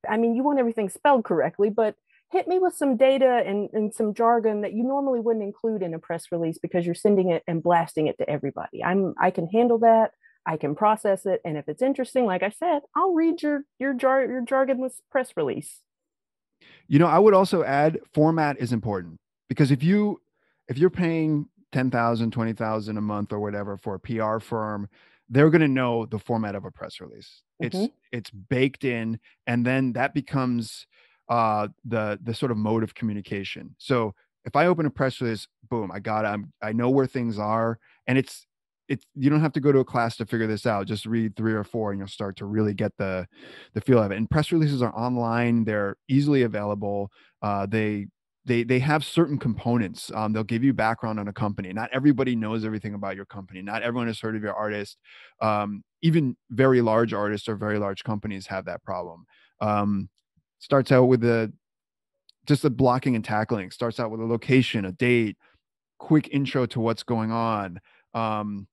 I mean, you want everything spelled correctly, but hit me with some data and, and some jargon that you normally wouldn't include in a press release, because you're sending it and blasting it to everybody. I'm, I can handle that. I can process it. And if it's interesting, like I said, I'll read your, your, jar, your jargonless press release. You know, I would also add format is important, because if you if you're paying ten thousand dollars, twenty thousand dollars a month or whatever for a P R firm, they're going to know the format of a press release. Mm-hmm. It's it's baked in, and then that becomes uh, the the sort of mode of communication. So if I open a press release, boom, I got it. I'm, I know where things are, and it's it's you don't have to go to a class to figure this out. Just read three or four and you'll start to really get the the feel of it. And press releases are online. They're easily available. Uh, they they they have certain components. Um, they'll give you background on a company. Not everybody knows everything about your company. Not everyone has heard of your artist. Um, even very large artists or very large companies have that problem. Um, starts out with the just the blocking and tackling. Starts out with a location, a date, quick intro to what's going on. Um,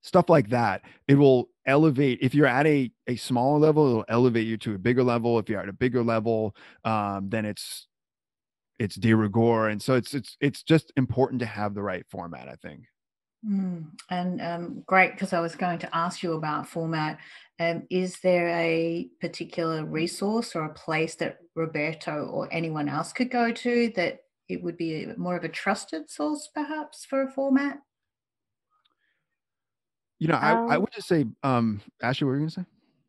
Stuff like that. It will elevate. If you're at a, a smaller level, it'll elevate you to a bigger level. If you're at a bigger level, um, then it's, it's de rigueur. And so it's, it's, it's just important to have the right format, I think. Mm, and um, great, because I was going to ask you about format. Um, is there a particular resource or a place that Roberto or anyone else could go to that it would be a, more of a trusted source perhaps for a format? You know, I, um, I would just say, um, Ashley, what were you going to say?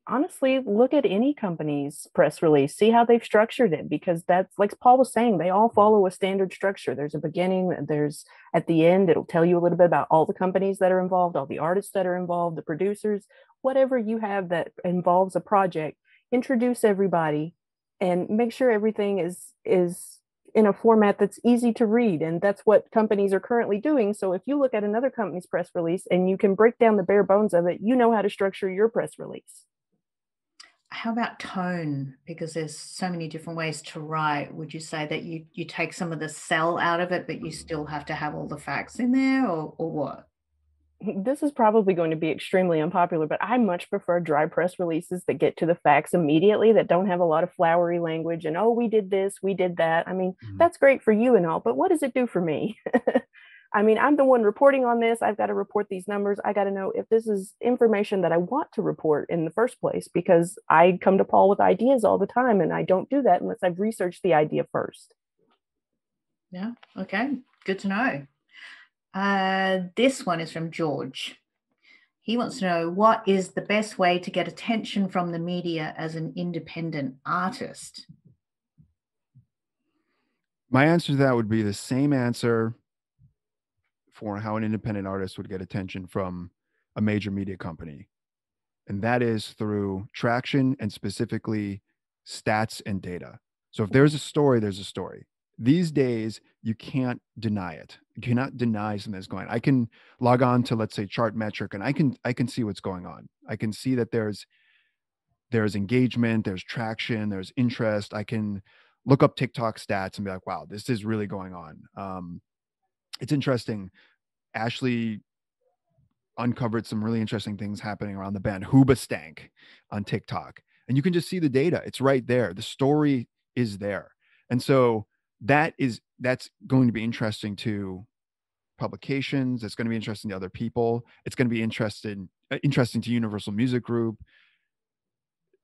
Honestly, look at any company's press release, see how they've structured it, because that's like Paul was saying, they all follow a standard structure. There's a beginning, there's at the end, it'll tell you a little bit about all the companies that are involved, all the artists that are involved, the producers, whatever you have that involves a project, introduce everybody and make sure everything is is. in a format that's easy to read. And that's what companies are currently doing. So if you look at another company's press release and you can break down the bare bones of it, you know how to structure your press release. How about tone? Because there's so many different ways to write. Would you say that you, you take some of the sell out of it, but you still have to have all the facts in there, or, or what? This is probably going to be extremely unpopular, but I much prefer dry press releases that get to the facts immediately, that don't have a lot of flowery language and, oh, we did this, we did that. I mean, mm-hmm. that's great for you and all, but what does it do for me? I mean, I'm the one reporting on this. I've got to report these numbers. I got to know if this is information that I want to report in the first place, because I come to Paul with ideas all the time and I don't do that unless I've researched the idea first. Yeah. Okay. Good to know. Uh, this one is from George. He wants to know, what is the best way to get attention from the media as an independent artist? My answer to that would be the same answer for how an independent artist would get attention from a major media company. And that is through traction, and specifically stats and data. So if there's a story, there's a story. These days, you can't deny it. You cannot deny something that's going on. I can log on to, let's say, Chartmetric, and I can I can see what's going on. I can see that there's there's engagement, there's traction, there's interest. I can look up TikTok stats and be like, wow, this is really going on. Um, it's interesting. Ashley uncovered some really interesting things happening around the band Hoobastank on TikTok. And you can just see the data. It's right there. The story is there. And so that is, that's going to be interesting to publications. It's going to be interesting to other people. It's going to be interested, interesting to Universal Music Group.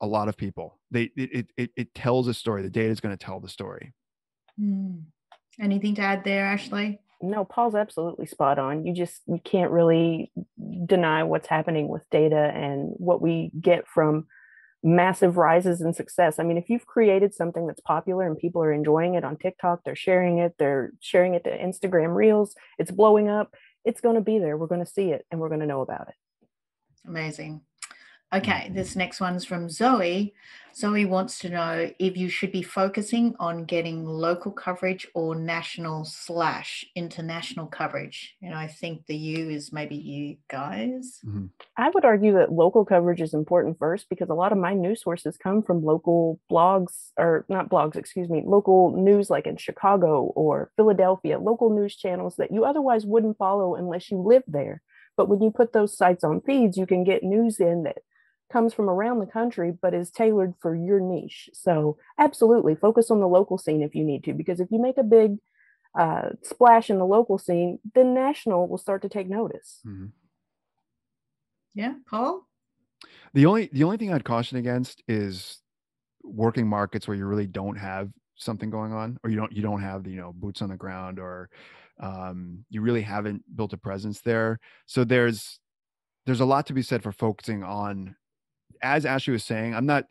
A lot of people, they, it, it, it tells a story. The data is going to tell the story. Mm. Anything to add there, Ashley? No, Paul's absolutely spot on. You just, you can't really deny what's happening with data and what we get from massive rises in success. I mean, if you've created something that's popular and people are enjoying it on TikTok, they're sharing it, they're sharing it to Instagram Reels, it's blowing up, it's going to be there. We're going to see it and we're going to know about it. Amazing. Okay, this next one's from Zoe. Zoe wants to know if you should be focusing on getting local coverage or national slash international coverage. And I think the you is maybe you guys. Mm-hmm. I would argue that local coverage is important first, because a lot of my news sources come from local blogs, or not blogs, excuse me, local news like in Chicago or Philadelphia, local news channels that you otherwise wouldn't follow unless you lived there. But when you put those sites on feeds, you can get news in that comes from around the country, but is tailored for your niche. So absolutely focus on the local scene if you need to, because if you make a big uh, splash in the local scene, then national will start to take notice. Mm-hmm. Yeah, Paul? The only, the only thing I'd caution against is working markets where you really don't have something going on, or you don't, you don't have the, you know, boots on the ground, or um, you really haven't built a presence there. So there's, there's a lot to be said for focusing on, as Ashley was saying, I'm not,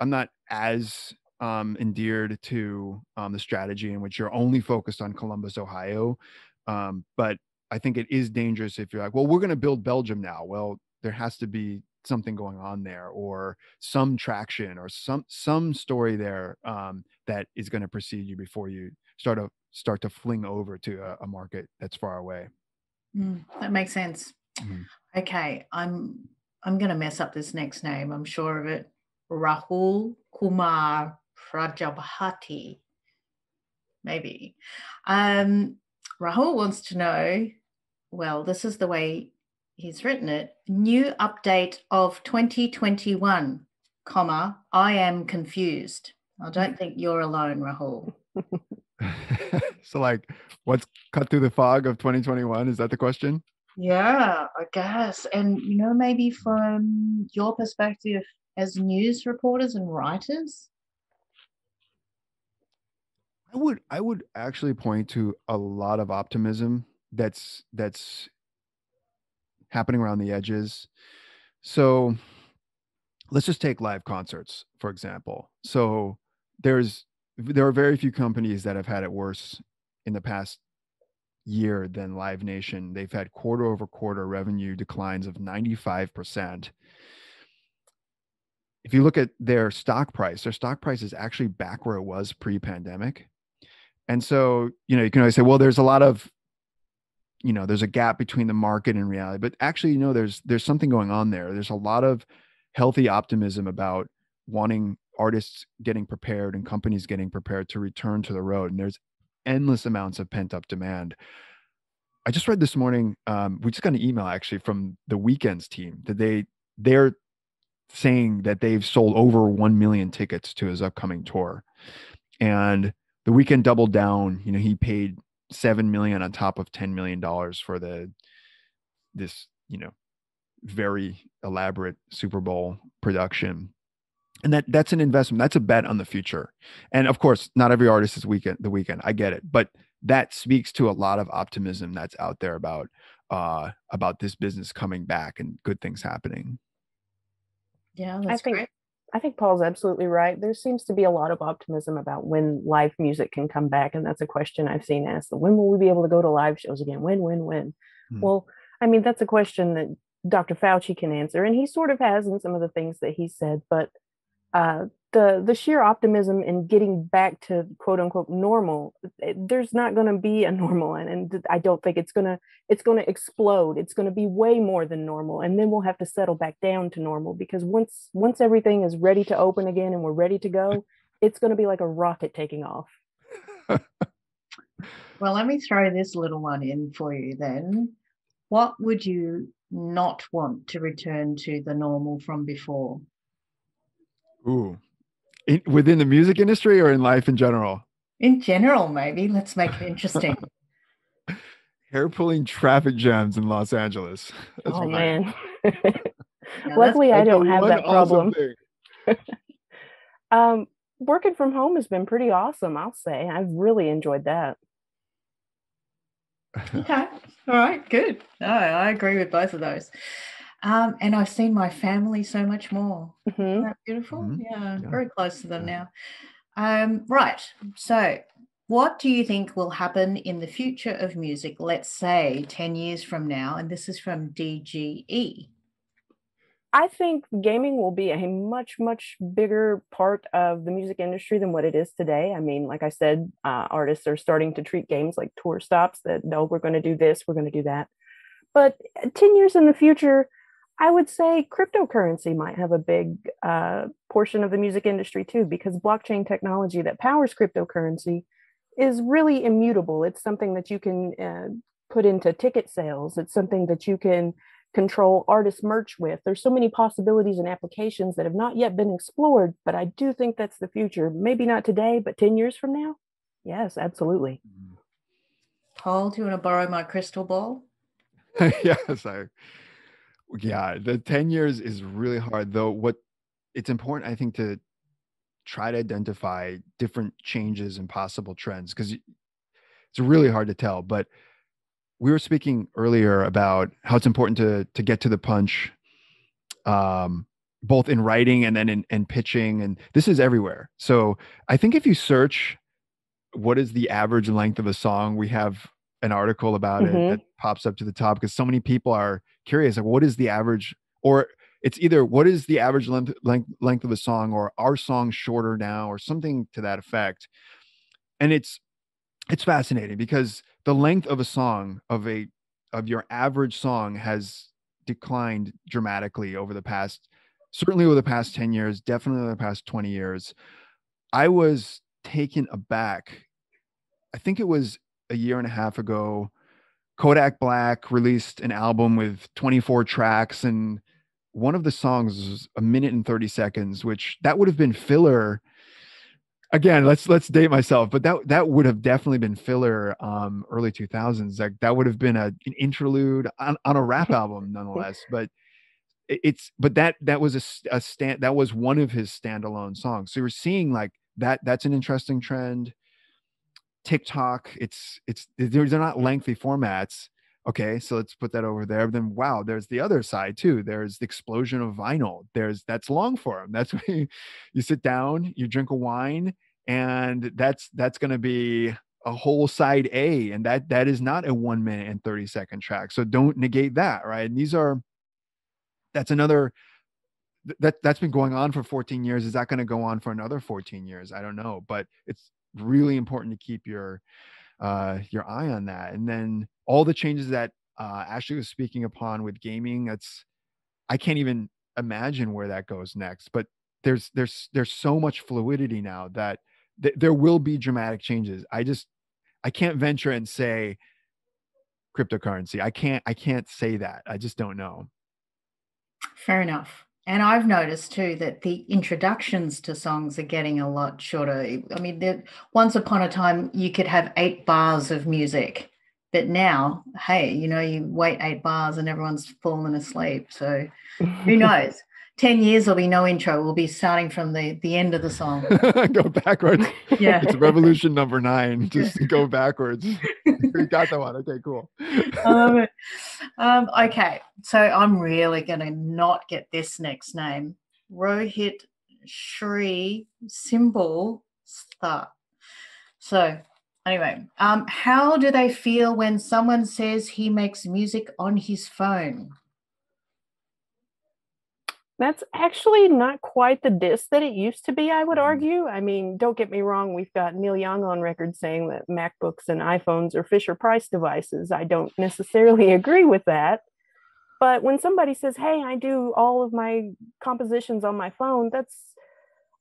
I'm not as um, endeared to um, the strategy in which you're only focused on Columbus, Ohio. Um, but I think it is dangerous if you're like, well, we're going to build Belgium now. Well, there has to be something going on there, or some traction, or some, some story there um, that is going to precede you before you start to start to fling over to a, a market that's far away. Mm, that makes sense. Mm-hmm. Okay, I'm I'm going to mess up this next name. I'm sure of it. Rahul Kumar Prajapati, maybe. Um, Rahul wants to know, well, this is the way he's written it. New update of twenty twenty-one, comma, I am confused. I don't think you're alone, Rahul. So like, what's cut through the fog of twenty twenty-one? Is that the question? Yeah, I guess. And, you know, maybe from your perspective as news reporters and writers? I would I would actually point to a lot of optimism that's that's happening around the edges. So let's just take live concerts, for example. So there's there are very few companies that have had it worse in the past year than Live Nation. They've had quarter over quarter revenue declines of ninety-five percent. If you look at their stock price, their stock price is actually back where it was pre-pandemic. And so, you know, you can always say, well, there's a lot of, you know, there's a gap between the market and reality, but actually, you know, there's, there's something going on there. There's a lot of healthy optimism about wanting artists getting prepared and companies getting prepared to return to the road. And there's endless amounts of pent-up demand. I just read this morning, um, we just got an email actually from the Weeknd's team that they, they're saying that they've sold over one million tickets to his upcoming tour. And the Weeknd doubled down. You know, he paid seven million on top of ten million dollars for the, this, you know, very elaborate Super Bowl production. And that that's an investment. That's a bet on the future. And of course, not every artist is weekend, the Weeknd. I get it. But that speaks to a lot of optimism that's out there about, uh, about this business coming back and good things happening. Yeah, that's I think, great. I think Paul's absolutely right. There seems to be a lot of optimism about when live music can come back. And that's a question I've seen asked. When will we be able to go to live shows again? When, when, when? Hmm. Well, I mean, that's a question that Doctor Fauci can answer. And he sort of has in some of the things that he said, but Uh, the the sheer optimism in getting back to quote unquote normal, there's not going to be a normal, and, and I don't think it's going to it's going to explode. It's going to be way more than normal, and then we'll have to settle back down to normal, because once once everything is ready to open again and we're ready to go, it's going to be like a rocket taking off. Well, let me throw this little one in for you then. What would you not want to return to the normal from before? Ooh. In, within the music industry or in life in general? In general, maybe. Let's make it interesting. Hair-pulling traffic jams in Los Angeles. That's oh, man. Luckily, I don't have that problem. Awesome um, working from home has been pretty awesome, I'll say. I've really enjoyed that. Okay. All right. Good. No, I agree with both of those. Um, and I've seen my family so much more. Mm-hmm. Isn't that beautiful? Mm-hmm. Yeah, yeah, very close to them yeah. now. Um, right. So what do you think will happen in the future of music, let's say ten years from now? And this is from D G E. I think gaming will be a much, much bigger part of the music industry than what it is today. I mean, like I said, uh, artists are starting to treat games like tour stops, that, no, we're going to do this, we're going to do that. But ten years in the future, I would say cryptocurrency might have a big uh, portion of the music industry too, because blockchain technology that powers cryptocurrency is really immutable. It's something that you can uh, put into ticket sales. It's something that you can control artist merch with. There's so many possibilities and applications that have not yet been explored, but I do think that's the future. Maybe not today, but ten years from now? Yes, absolutely. Paul, do you want to borrow my crystal ball? yes, I... Yeah, the ten years is really hard, though. What it's important, I think, to try to identify different changes and possible trends, because it's really hard to tell. But we were speaking earlier about how it's important to to get to the punch, um, both in writing and then in, in pitching. And this is everywhere. So I think if you search what is the average length of a song, we have an article about mm-hmm. it that pops up to the top, because so many people are curious, like, what is the average, or it's either what is the average length, length, length of a song, or are songs shorter now, or something to that effect. And it's, it's fascinating, because the length of a song of a, of your average song has declined dramatically over the past, certainly over the past ten years, definitely over the past twenty years. I was taken aback. I think it was a year and a half ago, Kodak Black released an album with twenty-four tracks, and one of the songs was a minute and thirty seconds, which that would have been filler. Again, let's let's date myself, but that that would have definitely been filler, um, early two thousands. Like that would have been a, an interlude on, on a rap album, nonetheless. But it, it's but that that was a, a stand that was one of his standalone songs. So you're seeing like that. That's an interesting trend. TikTok, it's it's they're not lengthy formats. Okay, so let's put that over there. Then wow, there's the other side too. There's the explosion of vinyl. There's that's long form. That's where you, you sit down, you drink a wine, and that's that's going to be a whole side A, and that that is not a one minute and thirty second track. So don't negate that, right? And these are that's another that that's been going on for fourteen years. Is that going to go on for another fourteen years? I don't know, but it's really important to keep your uh your eye on that. And then all the changes that uh Ashley was speaking upon with gaming, that's I can't even imagine where that goes next, but there's there's there's so much fluidity now that th- there will be dramatic changes. I just I can't venture and say cryptocurrency. I can't I can't say that. I just don't know. Fair enough. And I've noticed too that the introductions to songs are getting a lot shorter. I mean, once upon a time, you could have eight bars of music, but now, hey, you know, you wait eight bars and everyone's fallen asleep. So who knows? ten years, there'll be no intro. We'll be starting from the, the end of the song. Go backwards. Yeah. It's revolution number nine. Just go backwards. We got that one. Okay, cool. um, um, okay, so I'm really going to not get this next name. Rohit Shri Symbol Star. So anyway, um, how do they feel when someone says he makes music on his phone? That's actually not quite the diss that it used to be, I would argue. I mean, don't get me wrong. We've got Neil Young on record saying that MacBooks and iPhones are Fisher-Price devices. I don't necessarily agree with that. But when somebody says, hey, I do all of my compositions on my phone, that's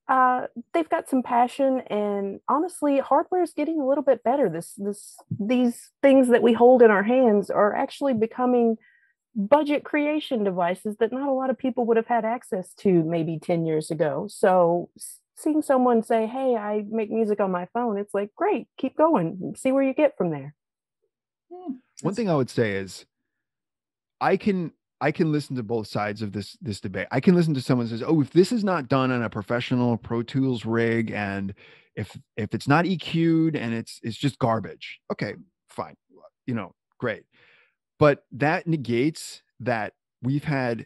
uh, they've got some passion. And honestly, hardware is getting a little bit better. This, this, these things that we hold in our hands are actually becoming budget creation devices that not a lot of people would have had access to maybe ten years ago. So seeing someone say, hey, I make music on my phone, it's like, great, keep going, see where you get from there. Yeah. One thing I would say is I can I can listen to both sides of this this debate. I can listen to someone says, oh, if this is not done on a professional Pro Tools rig, and if if it's not E Q'd and it's it's just garbage, okay, fine, you know, great. But that negates that we've had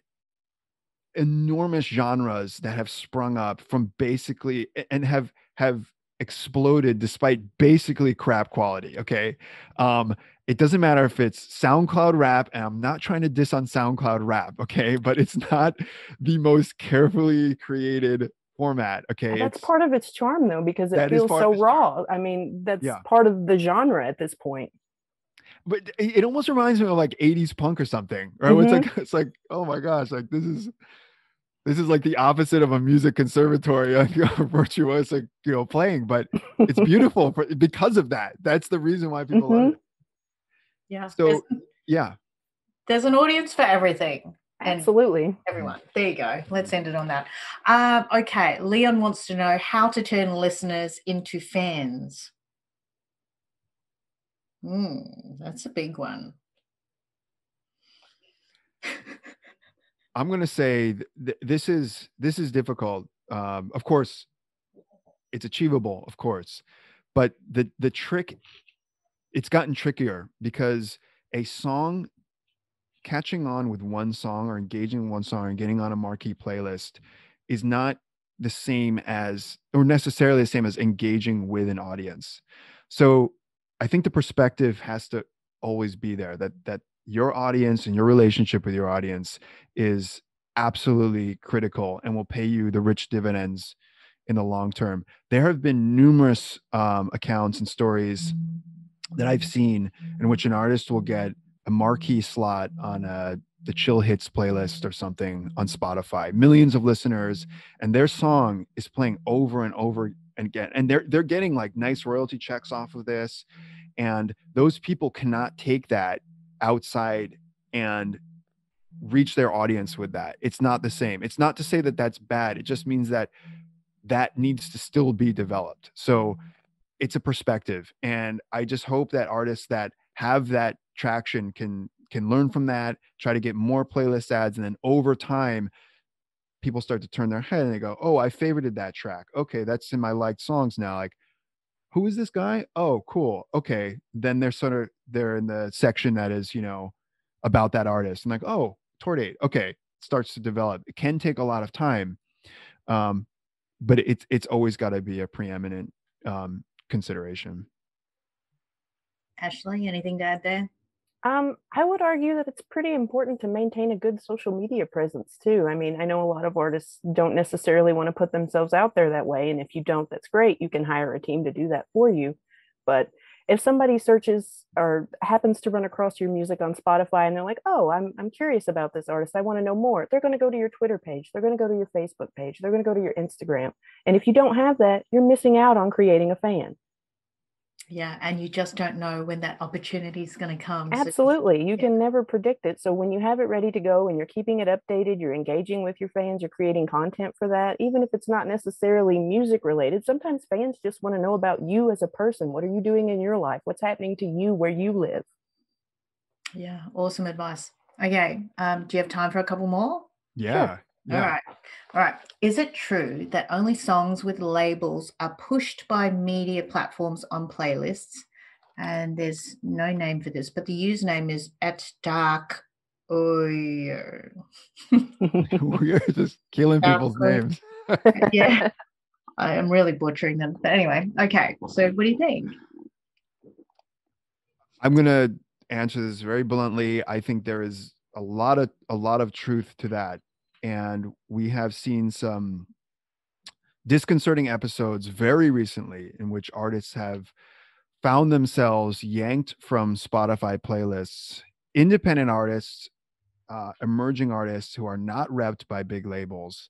enormous genres that have sprung up from basically and have have exploded despite basically crap quality. Okay, um, it doesn't matter if it's SoundCloud rap, and I'm not trying to diss on SoundCloud rap. Okay, but it's not the most carefully created format. Okay, that's it's, part of its charm though, because it feels so raw. Charm. I mean, that's yeah. part of the genre at this point. But it almost reminds me of like eighties punk or something, right? Mm-hmm. It's like it's like oh my gosh, like this is this is like the opposite of a music conservatory, like virtuoso, like, you know, playing. But it's beautiful for, because of that. That's the reason why people mm-hmm. love it. Yeah. So there's, yeah, there's an audience for everything. And absolutely, everyone. There you go. Let's end it on that. Um, okay, Leon wants to know how to turn listeners into fans. Mm, that's a big one. I'm going to say th this is this is difficult. Um, of course, it's achievable, of course, but the the trick, it's gotten trickier because a song catching on with one song or engaging one song and getting on a marquee playlist is not the same as or necessarily the same as engaging with an audience. So I think the perspective has to always be there that that your audience and your relationship with your audience is absolutely critical and will pay you the rich dividends in the long term. There have been numerous um, accounts and stories that I've seen in which an artist will get a marquee slot on a, the Chill Hits playlist or something on Spotify, millions of listeners, and their song is playing over and over again. And get and they're they're getting like nice royalty checks off of this, and those people cannot take that outside and reach their audience with that. It's not the same. It's not to say that that's bad. It just means that that needs to still be developed. So it's a perspective, and I just hope that artists that have that traction can can learn from that, try to get more playlist ads, and then over time people start to turn their head and they go, oh, I favorited that track. Okay, that's in my liked songs now. Like, who is this guy? Oh, cool. Okay. Then they're sort of, they're in the section that is, you know, about that artist. And like, oh, Tordate. Okay. It starts to develop. It can take a lot of time. Um, but it's, it's always got to be a preeminent um, consideration. Ashley, anything to add there? Um, I would argue that it's pretty important to maintain a good social media presence too. I mean, I know a lot of artists don't necessarily want to put themselves out there that way. And if you don't, that's great. You can hire a team to do that for you. But if somebody searches or happens to run across your music on Spotify and they're like, oh, I'm, I'm curious about this artist, I want to know more, they're going to go to your Twitter page. They're going to go to your Facebook page. They're going to go to your Instagram. And if you don't have that, you're missing out on creating a fan. Yeah, and you just don't know when that opportunity is going to come. Absolutely. You can never predict it. So when you have it ready to go and you're keeping it updated, you're engaging with your fans, you're creating content for that, even if it's not necessarily music related, sometimes fans just want to know about you as a person. What are you doing in your life? What's happening to you where you live? Yeah, awesome advice. Okay, um, do you have time for a couple more? Yeah. Sure. Yeah. All right. All right. Is it true that only songs with labels are pushed by media platforms on playlists? And there's no name for this, but the username is at dark. We're just killing people's names. Yeah. I am really butchering them. But anyway, okay. So what do you think? I'm going to answer this very bluntly. I think there is a lot of, a lot of truth to that. And we have seen some disconcerting episodes very recently in which artists have found themselves yanked from Spotify playlists. Independent artists, uh, emerging artists who are not repped by big labels.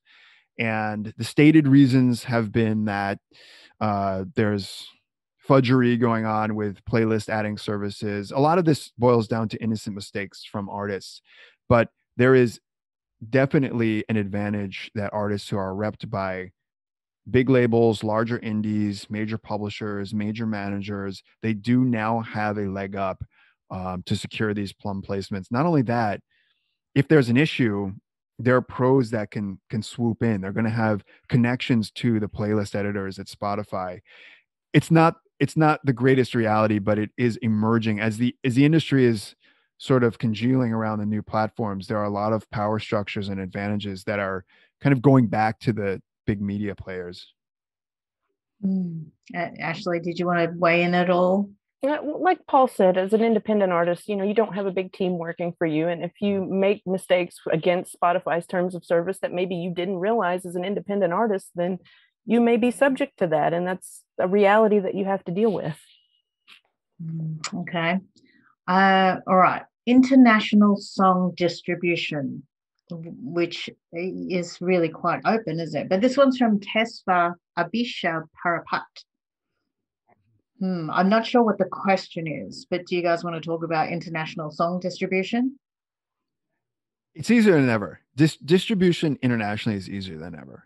And the stated reasons have been that uh, there's fudgery going on with playlist adding services. A lot of this boils down to innocent mistakes from artists, but there is definitely an advantage that artists who are repped by big labels, larger indies, major publishers, major managers, they do now have a leg up um, to secure these plum placements. Not only that, if there's an issue, there are pros that can can swoop in. They're going to have connections to the playlist editors at Spotify. It's not it's not the greatest reality, but it is emerging as the as the industry is sort of congealing around the new platforms. There are a lot of power structures and advantages that are kind of going back to the big media players. Mm. Uh, Ashley, did you want to weigh in at all? Yeah, like Paul said, as an independent artist, you know, you don't have a big team working for you. And if you make mistakes against Spotify's terms of service that maybe you didn't realize as an independent artist, then you may be subject to that. And that's a reality that you have to deal with. Okay. Uh, all right. International song distribution, which is really quite open, isn't it? But this one's from Tesva Abisha Parapat. Hmm, I'm not sure what the question is, but do you guys want to talk about international song distribution? It's easier than ever. Dis- distribution internationally is easier than ever.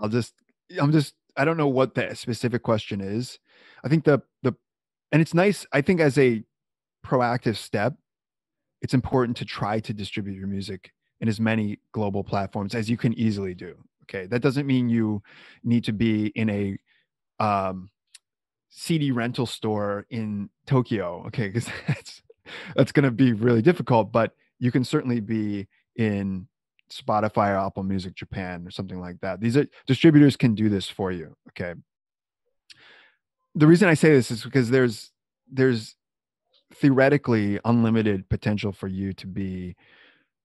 I'll just, I'm just, I don't know what the specific question is. I think the, the, and it's nice, I think as a proactive step, it's important to try to distribute your music in as many global platforms as you can easily do. Okay. That doesn't mean you need to be in a um, C D rental store in Tokyo. Okay. Because that's, that's going to be really difficult, but you can certainly be in Spotify or Apple Music Japan or something like that. These are distributors can do this for you. Okay. The reason I say this is because there's, there's theoretically unlimited potential for you to be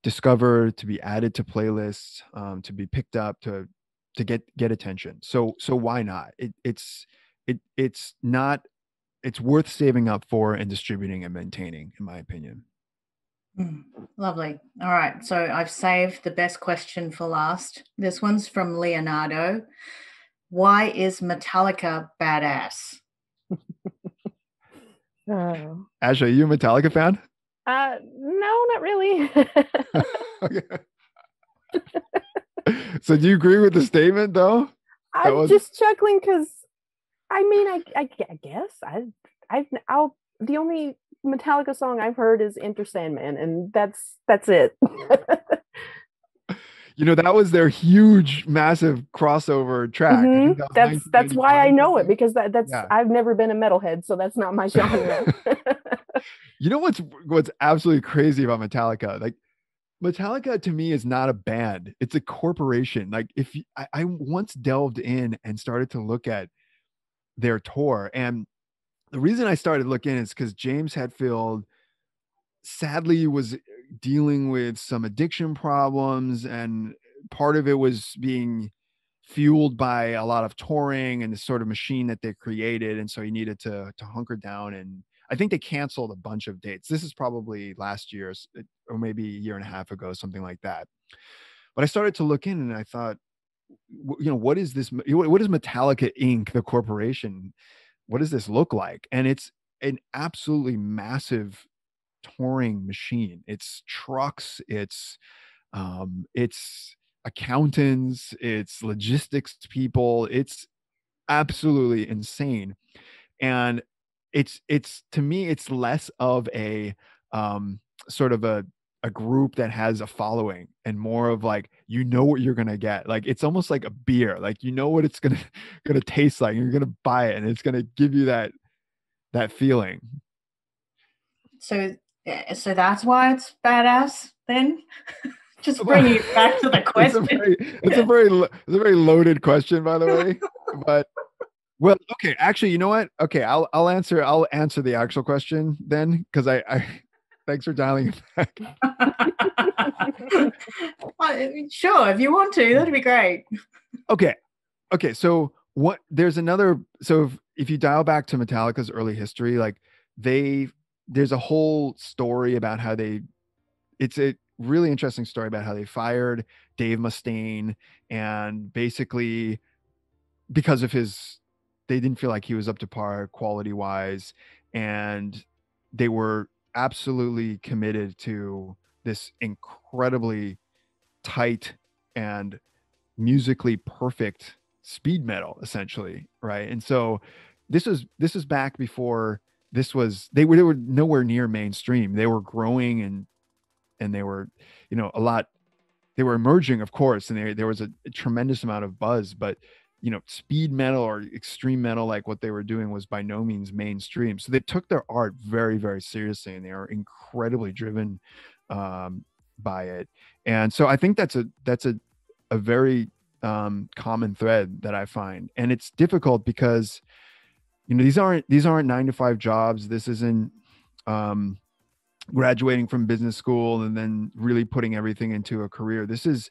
discovered, to be added to playlists, um, to be picked up, to to get get attention. So so why not? It, it's it it's not it's worth saving up for and distributing and maintaining, in my opinion. Mm, lovely. All right. So I've saved the best question for last. This one's from Leonardo. Why is Metallica badass? Oh. Ashley, are you a Metallica fan? Uh, no, not really. So do you agree with the statement, though? I'm was... just chuckling because, I mean, I, I, I guess I, I, I'll. The only Metallica song I've heard is "Enter Sandman," and that's that's it. You know, that was their huge, massive crossover track. Mm-hmm. That that's that's why I know it, because that, that's yeah. I've never been a metalhead, so that's not my genre. You know what's what's absolutely crazy about Metallica? Like, Metallica to me is not a band; it's a corporation. Like, if you, I, I once delved in and started to look at their tour, and the reason I started looking is because James Hetfield, sadly, was dealing with some addiction problems, and part of it was being fueled by a lot of touring and the sort of machine that they created, and so he needed to to hunker down and. I think they canceled a bunch of dates. This is probably last year or maybe a year and a half ago, something like that. But I started to look in and I thought, you know, what is this? What is Metallica Incorporated, the corporation? What does this look like? And it's an absolutely massive touring machine. It's trucks, it's um, it's accountants, it's logistics people. It's absolutely insane. And It's it's to me, it's less of a um, sort of a, a group that has a following and more of like, you know what you're going to get. Like, it's almost like a beer, like, you know what it's going to going to taste like. You're going to buy it and it's going to give you that that feeling. So so that's why it's badass then? Just bringing it back to the question. It's a very, it's a very, it's a very loaded question, by the way. But well, okay. Actually, you know what? Okay, I'll I'll answer I'll answer the actual question then, because I, I. Thanks for dialing it back. I, sure, if you want to, that'd be great. Okay. Okay. So what, there's another, so if, if you dial back to Metallica's early history, like they, there's a whole story about how they, it's a really interesting story about how they fired Dave Mustaine, and basically because of his, they didn't feel like he was up to par quality wise. And they were absolutely committed to this incredibly tight and musically perfect speed metal, essentially, right? And so this is this is back before this was they were they were nowhere near mainstream. They were growing and and they were, you know, a lot they were emerging, of course, and they, there was a, a tremendous amount of buzz, but you know, speed metal or extreme metal, like what they were doing, was by no means mainstream. So they took their art very, very seriously, and they are incredibly driven um, by it. And so I think that's a that's a a very um, common thread that I find. And it's difficult because, you know, these aren't these aren't nine to five jobs. This isn't um, graduating from business school and then really putting everything into a career. This is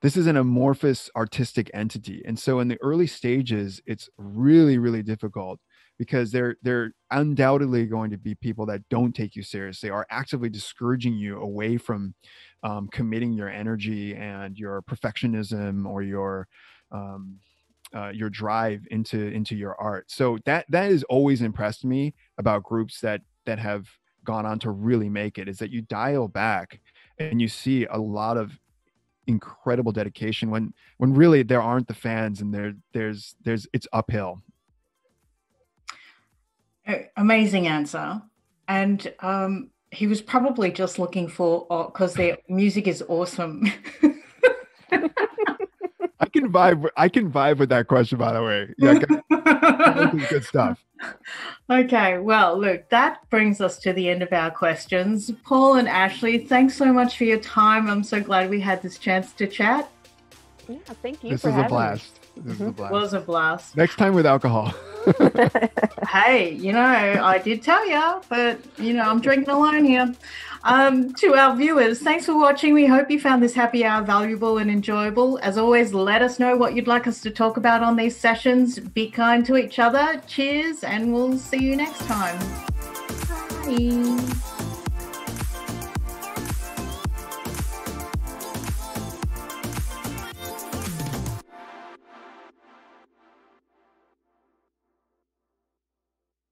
This is an amorphous artistic entity. And so in the early stages, it's really, really difficult because they're, they're undoubtedly going to be people that don't take you seriously, are actively discouraging you away from um, committing your energy and your perfectionism or your, um, uh, your drive into, into your art. So that, that has always impressed me about groups that, that have gone on to really make it, is that you dial back and you see a lot of incredible dedication when when really there aren't the fans, and there there's there's it's uphill. Amazing answer. And um he was probably just looking for, because their music is awesome. I can vibe I can vibe with that question, by the way. Yeah, good stuff. Okay, well, look, that brings us to the end of our questions. Paul and Ashley, thanks so much for your time. I'm so glad we had this chance to chat. Yeah, thank you. This for is a blast. Me. This mm-hmm. is a blast. It was a blast. Next time with alcohol. Hey, you know, I did tell you, but, you know, I'm drinking alone here. Um, to our viewers, thanks for watching. We hope you found this happy hour valuable and enjoyable. As always, let us know what you'd like us to talk about on these sessions. Be kind to each other. Cheers, and we'll see you next time. Bye.